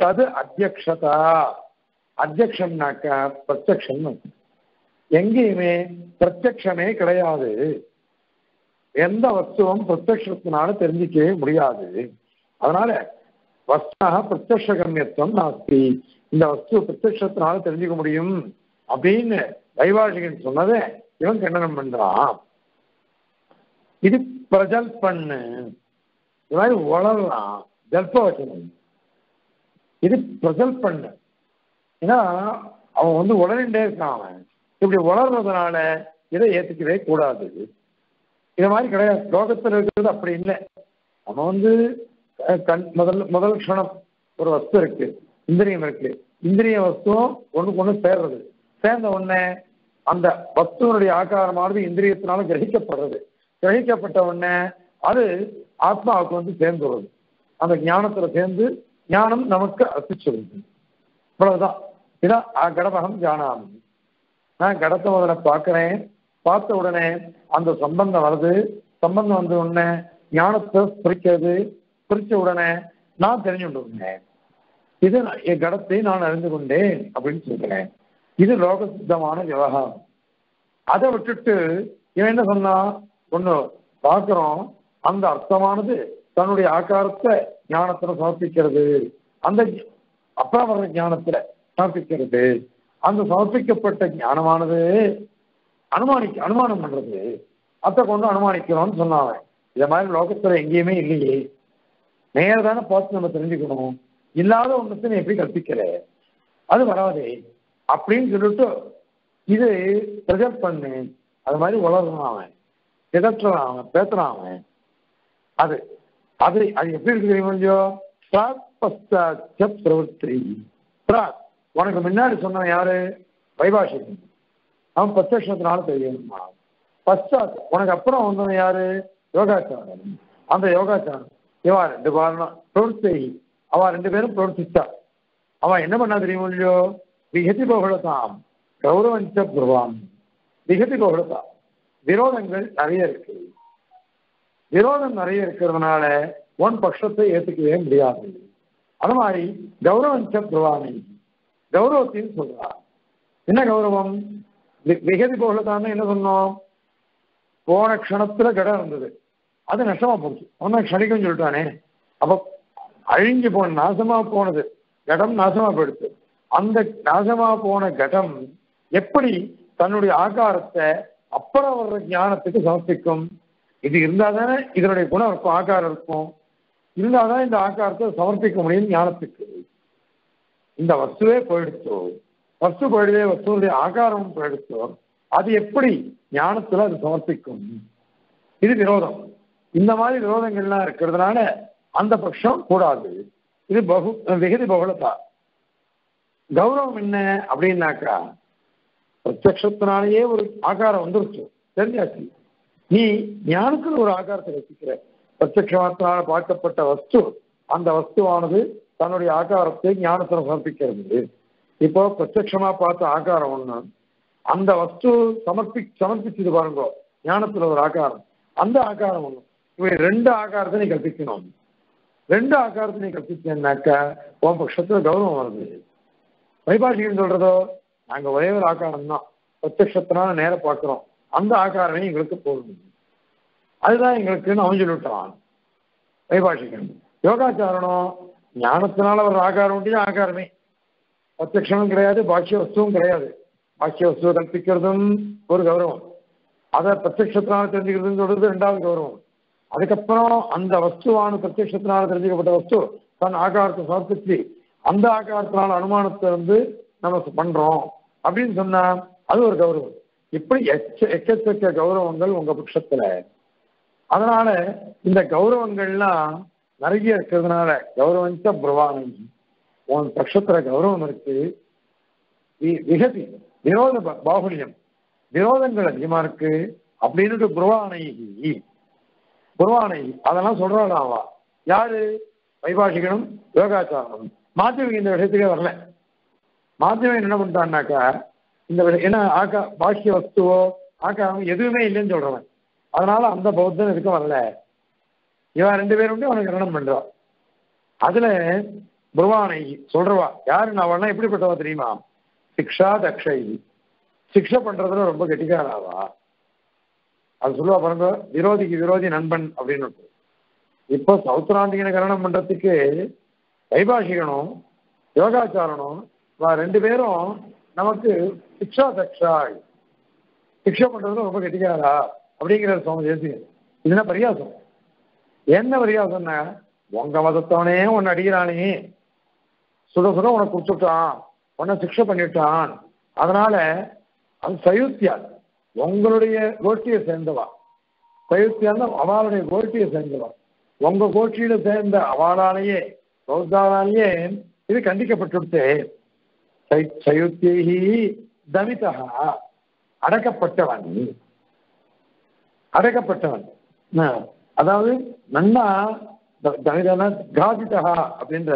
தது அத்தியக்ஷதா அத்தியக்ஷம்னாக்கா பிரத்யக்ஷம் எங்கேயுமே பிரத்யக்ஷமே கிடையாது எந்த வஸ்துவும் பிரத்யக்ஷத்தினால தெரிஞ்சிக்கவே முடியாது அதனால வஸ்தாக பிரத்யக்ஷ கம்யத்துவம் நாஸ்தி இந்த வஸ்து பிரத்யக்ஷத்தினால தெரிஞ்சுக்க முடியும் அப்படின்னு வைபாஷிகன் சொன்னதை இவன் கண்டனம் பண்றான் இது பிரஜல்பண்ணு இது மாதிரி வளரலாம் ஜல்ப வச்சனம் இது பிரஜல்பண்ணு ஏன்னா அவன் உளறிண்டே இருக்கான் அவன் இப்படி வளர்றதுனால இதை ஏத்துக்கவே கூடாது இது மாதிரி கிடையாது ஸ்லோகத்தில் இருக்கிறது அப்படி இல்லை நம்ம முதல் க்ஷணம் ஒரு வஸ்து இருக்கு இந்திரியம் வஸ்துவும் ஒண்ணுக்கு ஒண்ணு சேர்றது சேர்ந்த உடனே அந்த வஸ்துவனுடைய ஆகாரமானது இந்திரியத்தினால கிரகிக்கப்படுறது. கிரகிக்கப்பட்ட உடனே அது ஆத்மாவுக்கு வந்து சேர்ந்துள்ளது. அந்த ஞானத்துல சேர்ந்து ஞானம் நமக்கு அசிச்சுள்ளது. இவ்வளவுதான். இதான் கடபகம் ஞானம். நான் கடத்தை முதல்ல பார்க்கிறேன், பார்த்த உடனே அந்த சம்பந்தம் வருது. சம்பந்தம் வந்த உடனே ஞானத்தை பிரிக்கிறது. பிரிச்ச உடனே நான் தெரிஞ்சுட்டு இது கடத்தை நான் அறிந்து கொண்டேன் அப்படின்னு சொல்கிறேன். இது லோக சித்தமான விவகாரம். அதை விட்டுட்டு இவன் என்ன சொன்னா, ஒண்ணு பார்க்கிறோம் அந்த அர்த்தமானது தன்னுடைய ஆக்காரத்தை ஞானத்துல சமர்ப்பிக்கிறது, அந்த அப்பாவர ஞானத்துல சமர்ப்பிக்கிறது. அந்த சமர்ப்பிக்கப்பட்ட ஞானமானது அனுமானம் பண்றது, அத்தை கொண்டு அனுமானிக்கணும்னு சொன்னாங்க. இத மாதிரி லோகத்துல எங்கேயுமே இல்லையே, நேரதான பார்த்து நம்ம தெரிஞ்சுக்கணும். இல்லாத ஒன்றத்தை எப்படி கற்பிக்கிற, அது வராதே அப்படின்னு சொல்லிட்டு இது ப்ரெசென்ட் பண்ணு. அது மாதிரி வளர்றான் அவன், திகட்டுறான் அவன், பேசுறான் அவன். அது அது அது எப்படி இருக்கு தெரியுமோ, பிரவர்த்தி பிராக். உனக்கு முன்னாடி சொன்ன யாரு வைபாஷிகன், அவன் பிரத்யக்ஷத்தினால தெரியணுமா. பஸ்டாத் உனக்கு அப்புறம் வந்தவன் யாரு யோகாச்சாரன், அந்த யோகாச்சாரன் இவா ரெண்டு பாருனா பிரவர்த்தி. அவ ரெண்டு பேரும் பிரவர்த்திச்சா. அவன் என்ன பண்ணா தெரியுமோ இல்லையோ, விகதி கோகுலதாம் கௌரவஞ்ச புருவாம். விகதி கோகுலதாம் விரோதங்கள் நிறைய இருக்கு. விரோதம் நிறைய இருக்கிறதுனால ஒன் பட்சத்தை ஏற்றுக்கவே முடியாது. அது மாதிரி கௌரவஞ்ச புருவாமி கௌரவத்தையும் சொல்றான். என்ன கௌரவம்? விகதி கோகுலதான்னு என்ன சொன்னோம், போன க்ஷணத்துல கடை இருந்தது, அது நஷ்டமா போச்சு. ஒன்னும் க்ஷணிக்குன்னு சொல்லிட்டானே, அப்ப அழிஞ்சு போன நாசமா போனது கடம் நாசமா போயிடுது. அந்த நாசமா போன கடம் எப்படி தன்னுடைய ஆகாரத்தை அப்புறம் வர்ற ஞானத்துக்கு சமர்ப்பிக்கும்? இது இருந்தாதானே இதனுடைய குணம் இருக்கும், ஆகாரம் இருக்கும். இருந்தாதான் இந்த ஆகாரத்தை சமர்ப்பிக்க முடியும் ஞானத்துக்கு. இந்த வஸ்துவே போயிடுச்சோ, வஸ்து போயிடுதே, வஸ்துடைய ஆகாரமும் போயிடுச்சோ, அது எப்படி ஞானத்துல அது சமர்ப்பிக்கும்? இது விரோதம். இந்த மாதிரி விரோதங்கள்லாம் இருக்கிறதுனால அந்த பட்சம் கூடாது. இது விகதி பகுலதா. கௌரவம் என்ன அப்படின்னாக்கா, பிரத்யக்ஷத்தினாலேயே ஒரு ஆகாரம் வந்துருச்சு, தெரிஞ்சாச்சு. நீ ஞானத்துக்கு ஒரு ஆகாரத்தை வச்சுக்கிற. பிரத்யக்ஷத்தினால பார்க்கப்பட்ட வஸ்து, அந்த வஸ்துவானது தன்னுடைய ஆகாரத்தை ஞானத்தில் சமர்ப்பிக்கிறது. இப்போ பிரத்யக்ஷமா பார்த்த ஆகாரம் ஒண்ணு, அந்த வஸ்து சமர்ப்பிச்சது பாருங்க ஞானத்துல ஒரு ஆகாரம், அந்த ஆகாரம் ஒண்ணு. இவை ரெண்டு ஆகாரத்தை நீ கற்பிக்கணும். ரெண்டு ஆகாரத்தை நீ கற்பிச்சேன்னாக்கா உன் பட்சத்துல கௌரவம் வருது. வைபாஷிகன் சொல்றதோ நாங்க ஒரே ஒரு ஆகாரம் தான் பிரத்யக்ஷத்தினால நேர பார்க்கிறோம், அந்த ஆகாரமே எங்களுக்கு போகணும், அதுதான் எங்களுக்குன்னு அவன் சொல்லிவிட்டான் வைபாஷிகன். யோகாச்சாரனும் ஞானத்தினால ஒரு ஆகாரம் ஒன்றிய ஆகாரமே, பிரத்யக்ஷமும் கிடையாது, பாக்கிய வஸ்துவும் கிடையாது. பாக்கிய வஸ்துவை கற்பிக்கிறதும் ஒரு கௌரவம், அதை பிரத்யக்ஷத்தினால தெரிஞ்சுக்கிறதுன்னு சொல்றது ரெண்டாவது கௌரவம். அதுக்கப்புறம் அந்த வஸ்துவான பிரத்யக்ஷத்தினால தெரிஞ்சுக்கப்பட்ட வஸ்து தன் ஆகாரத்தை சமர்ப்பிச்சு அந்த ஆகாரத்தினால அனுமானத்தை வந்து நம்ம பண்றோம் அப்படின்னு சொன்னா அது ஒரு கௌரவம். இப்படி எக்கச்சக்க கௌரவங்கள் உங்க பட்சத்துல. அதனால இந்த கௌரவங்கள்லாம் நிறைய இருக்கிறதுனால கௌரவஞ்ச பிரவாணி உன் பட்சத்துல கௌரவம் இருக்கு. விகதி விரோத பாகுல்யம், விரோதங்கள் அதிகமா இருக்கு அப்படின்னுட்டு பிரவாணி குருவானை அதெல்லாம் சொல்றாள் அவா. யாரு? வைபாஷிகனும் யோகாச்சாரனும். மாத்தியவங்க இந்த விஷயத்துக்கே வரல. மாத்தியவன் என்ன பண்ணிட்டான்னாக்கா, இந்த ஏன்னா பாக்கிய வஸ்துவோ ஆக்காரம் எதுவுமே இல்லைன்னு சொல்றவன், அதனால அந்த பௌத்தன் இருக்க வரல. இவன் ரெண்டு பேரும் அவனுக்கு கிரணம் பண்றான். அதுல குருவானை சொல்றவா யாரு? நான் அவள்லாம் எப்படிப்பட்டவா தெரியுமா, சிக்ஷா தக்ஷை, சிக்ஷை பண்றதுல ரொம்ப கெட்டிக்காராவா. அது சொல்லுவா பாருங்க, விரோதிக்கு விரோதி நண்பன் அப்படின்னு. இப்போ சௌத்ராண்டிகனை கரணம் பண்றதுக்கு வைபாஷிகனும் யோகாச்சாரனும் ரெண்டு பேரும் நமக்கு சிக்ஷா தக்ஷா, சிக்ஷா பண்றது ரொம்ப கெட்டிக்காரா அப்படிங்கிற சுவாமி ஜெயசிகன். இதுனா பரியாசம். என்ன பரியாசம்னா, உங்க மதத்தவனே உன்னை அடிக்கிறானே, சுட சுட உனக்கு கொடுத்துட்டான், உன்னை சிக்ஷை பண்ணிட்டான், அதனால அது சயுத்தியா உங்களுடைய கோஷ்டியை சேர்ந்தவா. சயுத்தியான அவளுடைய கோஷ்டியை சேர்ந்தவா. உங்க கோஷ்டியில சேர்ந்த அவளாலேயே பௌத்தாலேயே இது கண்டிக்கப்பட்டு சயுத்தியை தவிதா அடக்கப்பட்டவன் அடக்கப்பட்டவன் அதாவது நன்னா தவிதானா காதிதா அப்படின்ற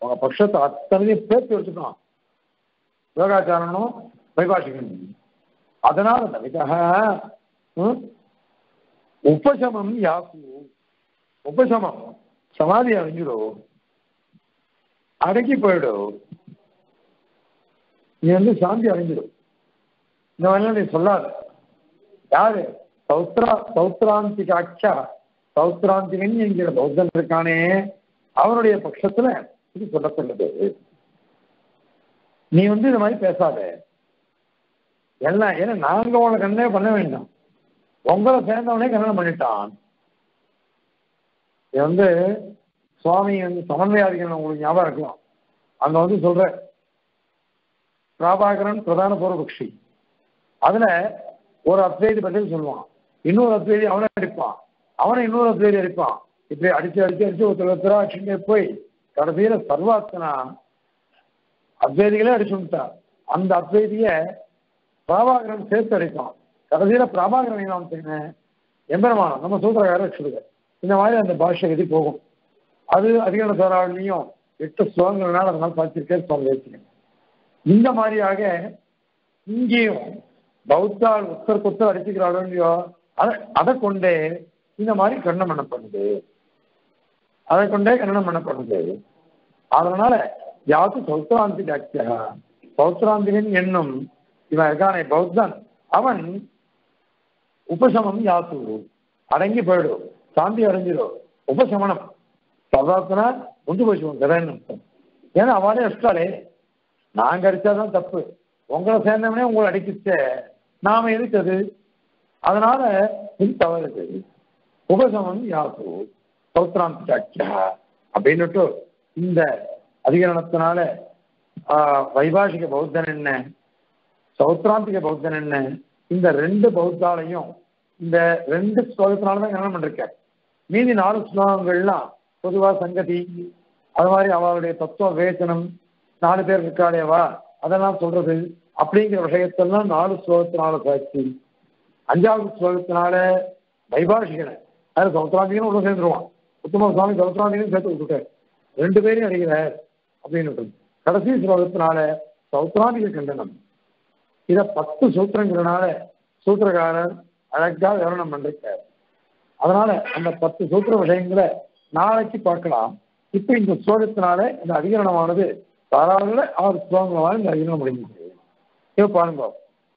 அவங்க பட்சத்தை அத்தனையும் பேசி வச்சுக்கணும் யோகாச்சாரனும் பரிபாஷிக்கணும் அதனால தவிதா உபசமம் யாக்கு உபசமம் சமாதி அடைஞ்சிடும் அடக்கி போயிடும் நீ வந்து சாந்தி அடைஞ்சிடும் இந்த மாதிரிலாம் நீ சொல்லாத யாரு சௌத்ராந்திகாட்சா சௌத்ராந்திகன் என்கிற பௌத்தன் இருக்கானே அவனுடைய பட்சத்துல இது சொல்லப்படுது நீ வந்து இந்த மாதிரி பேசாத எல்லாம் ஏன்னா நாங்க உங்களை கண்ணே பண்ண வேண்டாம் உங்களை சேர்ந்தவனே கல்யாணம் பண்ணிட்டான் இது வந்து சுவாமி வந்து சமன்வயாதிகள் உங்களுக்கு ஞாபகம் இருக்கலாம் அங்க வந்து சொல்ற பிராபாகரன் பிரதான பூர்வபக்ஷி அதுல ஒரு அத்வைதி பதில் சொல்லுவான் இன்னொரு அத்வைதி அவனை அடிப்பான் அவனை இன்னொரு அத்வைதி அடிப்பான் இப்படி அடிச்சு அடிச்சு அடிச்சு ஒரு திராட்சிங்க போய் கடைசியில சர்வாத்தனா அத்வைதிகளே அடிச்சுட்டார் அந்த அத்வைதிய பிராபாகரன் சேர்த்து அடிப்பான் கடைசியில பிராபாகரன் என்ன எம்பெருமானம் நம்ம சூத்திரக்காரர் வச்சிருக்க இந்த மாதிரி அந்த பாஷை கட்டி போகும் அது அதிகார தோராவிலையும் 8 ஸ்லோகங்கள்னால அதனால பார்த்துருக்கேன் சுவாமி வச்சுக்கணும் இந்த மாதிரியாக இங்கேயும் பௌத்தால் உத்தரக்குத்தர் அடிச்சுக்கிறாரோ இல்லையோ அதை கொண்டே இந்த மாதிரி கண்ணம் பண்ணப்படுது அதை கொண்டே கண்ணம் பண்ணப்படுது அதனால யாருக்கு பௌத்திராந்திக அக்தியா பௌத்திராந்திகன் என்னும் இவன் இருக்கானே பௌத்தன் அவன் உபசமம் யாத்து அடங்கி போயிடும் சாந்தி அடைஞ்சிடும் உபசமனம் சதாத்தனா கொண்டு போச்சுவோம் கதான்னு ஏன்னா அவனே அடிச்சிட்டாலே நாங்க அடிச்சாதான் தப்பு உங்களை சேர்ந்தவனே உங்களை அடிக்கிச்ச நாம எதுக்குது அதனால இது தவறுது உபசமம் யாரு சௌத்ராந்திகாட்சா அப்படின்னுட்டு இந்த அதிகரணத்தினால வைபாஷிக பௌத்தன் என்ன சௌத்ராந்திக பௌத்தன் என்ன இந்த 2 பௌத்தாலையும் இந்த 2 ஸ்லோகத்தினாலதான் கல்யாணம் பண்ணிருக்கேன் மீதி 4 ஸ்லோகங்கள்லாம் பொதுவா சங்கதி அது மாதிரி அவளுடைய தத்துவ விவேச்சனம் 4 பேர் இருக்காளேவா அதெல்லாம் சொல்றது அப்படிங்கிற விஷயத்தெல்லாம் 4 ஸ்லோகத்தினால சாட்சி 5ஆவது ஸ்லோகத்தினால வைபாஷிகனை அது சௌத்ராந்திகனும் ஒன்று சேர்ந்துருவான் உத்தம சுவாமி சௌத்ராந்திகனும் சேர்த்து விட்டுட்டார் 2 பேரையும் அடைகிறார் அப்படின்னு கடைசி ஸ்லோகத்தினால சௌத்ராந்திக கண்டனம் இதை 10 சூத்திரங்கிறனால சூத்திரக்காரர் அழகா விவரணம் பண்ணிருக்கார் அதனால அந்த 10 சூத்திர விஷயங்களை நாளைக்கு பார்க்கலாம் இப்ப இந்த ஸ்லோகத்தினால இந்த அதிகரணமானது தாராள 6 ஸ்லோகங்களால் இந்த அதிகரணம் முடிஞ்சது இப்போ பாருங்க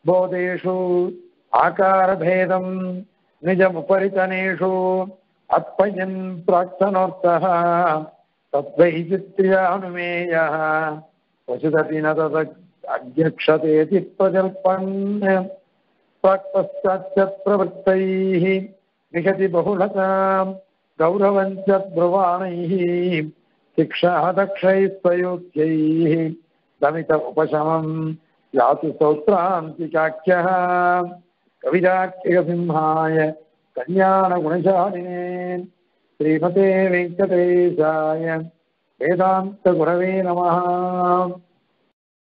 போதேஷு ஆகாரபேதம் நிஜமுபரிதனேஷு அத்பயன் பிராக்தனோர்த்தஹ தத்வைசித்ரியானுமேய வசுதபிநதத் அக்யக்ஷதேதி பிரஜல்பன் பிராக்பச்சாத்ய பிரவர்த்தைஹ நிகதி பஹுலதாம் கௌரவஞ்ச ப்ரவாணைஹ சிக்ஷா தக்ஷைஸ்வயோக்யைஹ தமித உபசமம் யாத்து சௌத்ராந்திகாக்யஹ கவிதாக்கிய சிம்ஹாய கல்யாண குணசாலினே ஸ்ரீமதே வெங்கடேசாய வேதாந்த குரவே நமஹ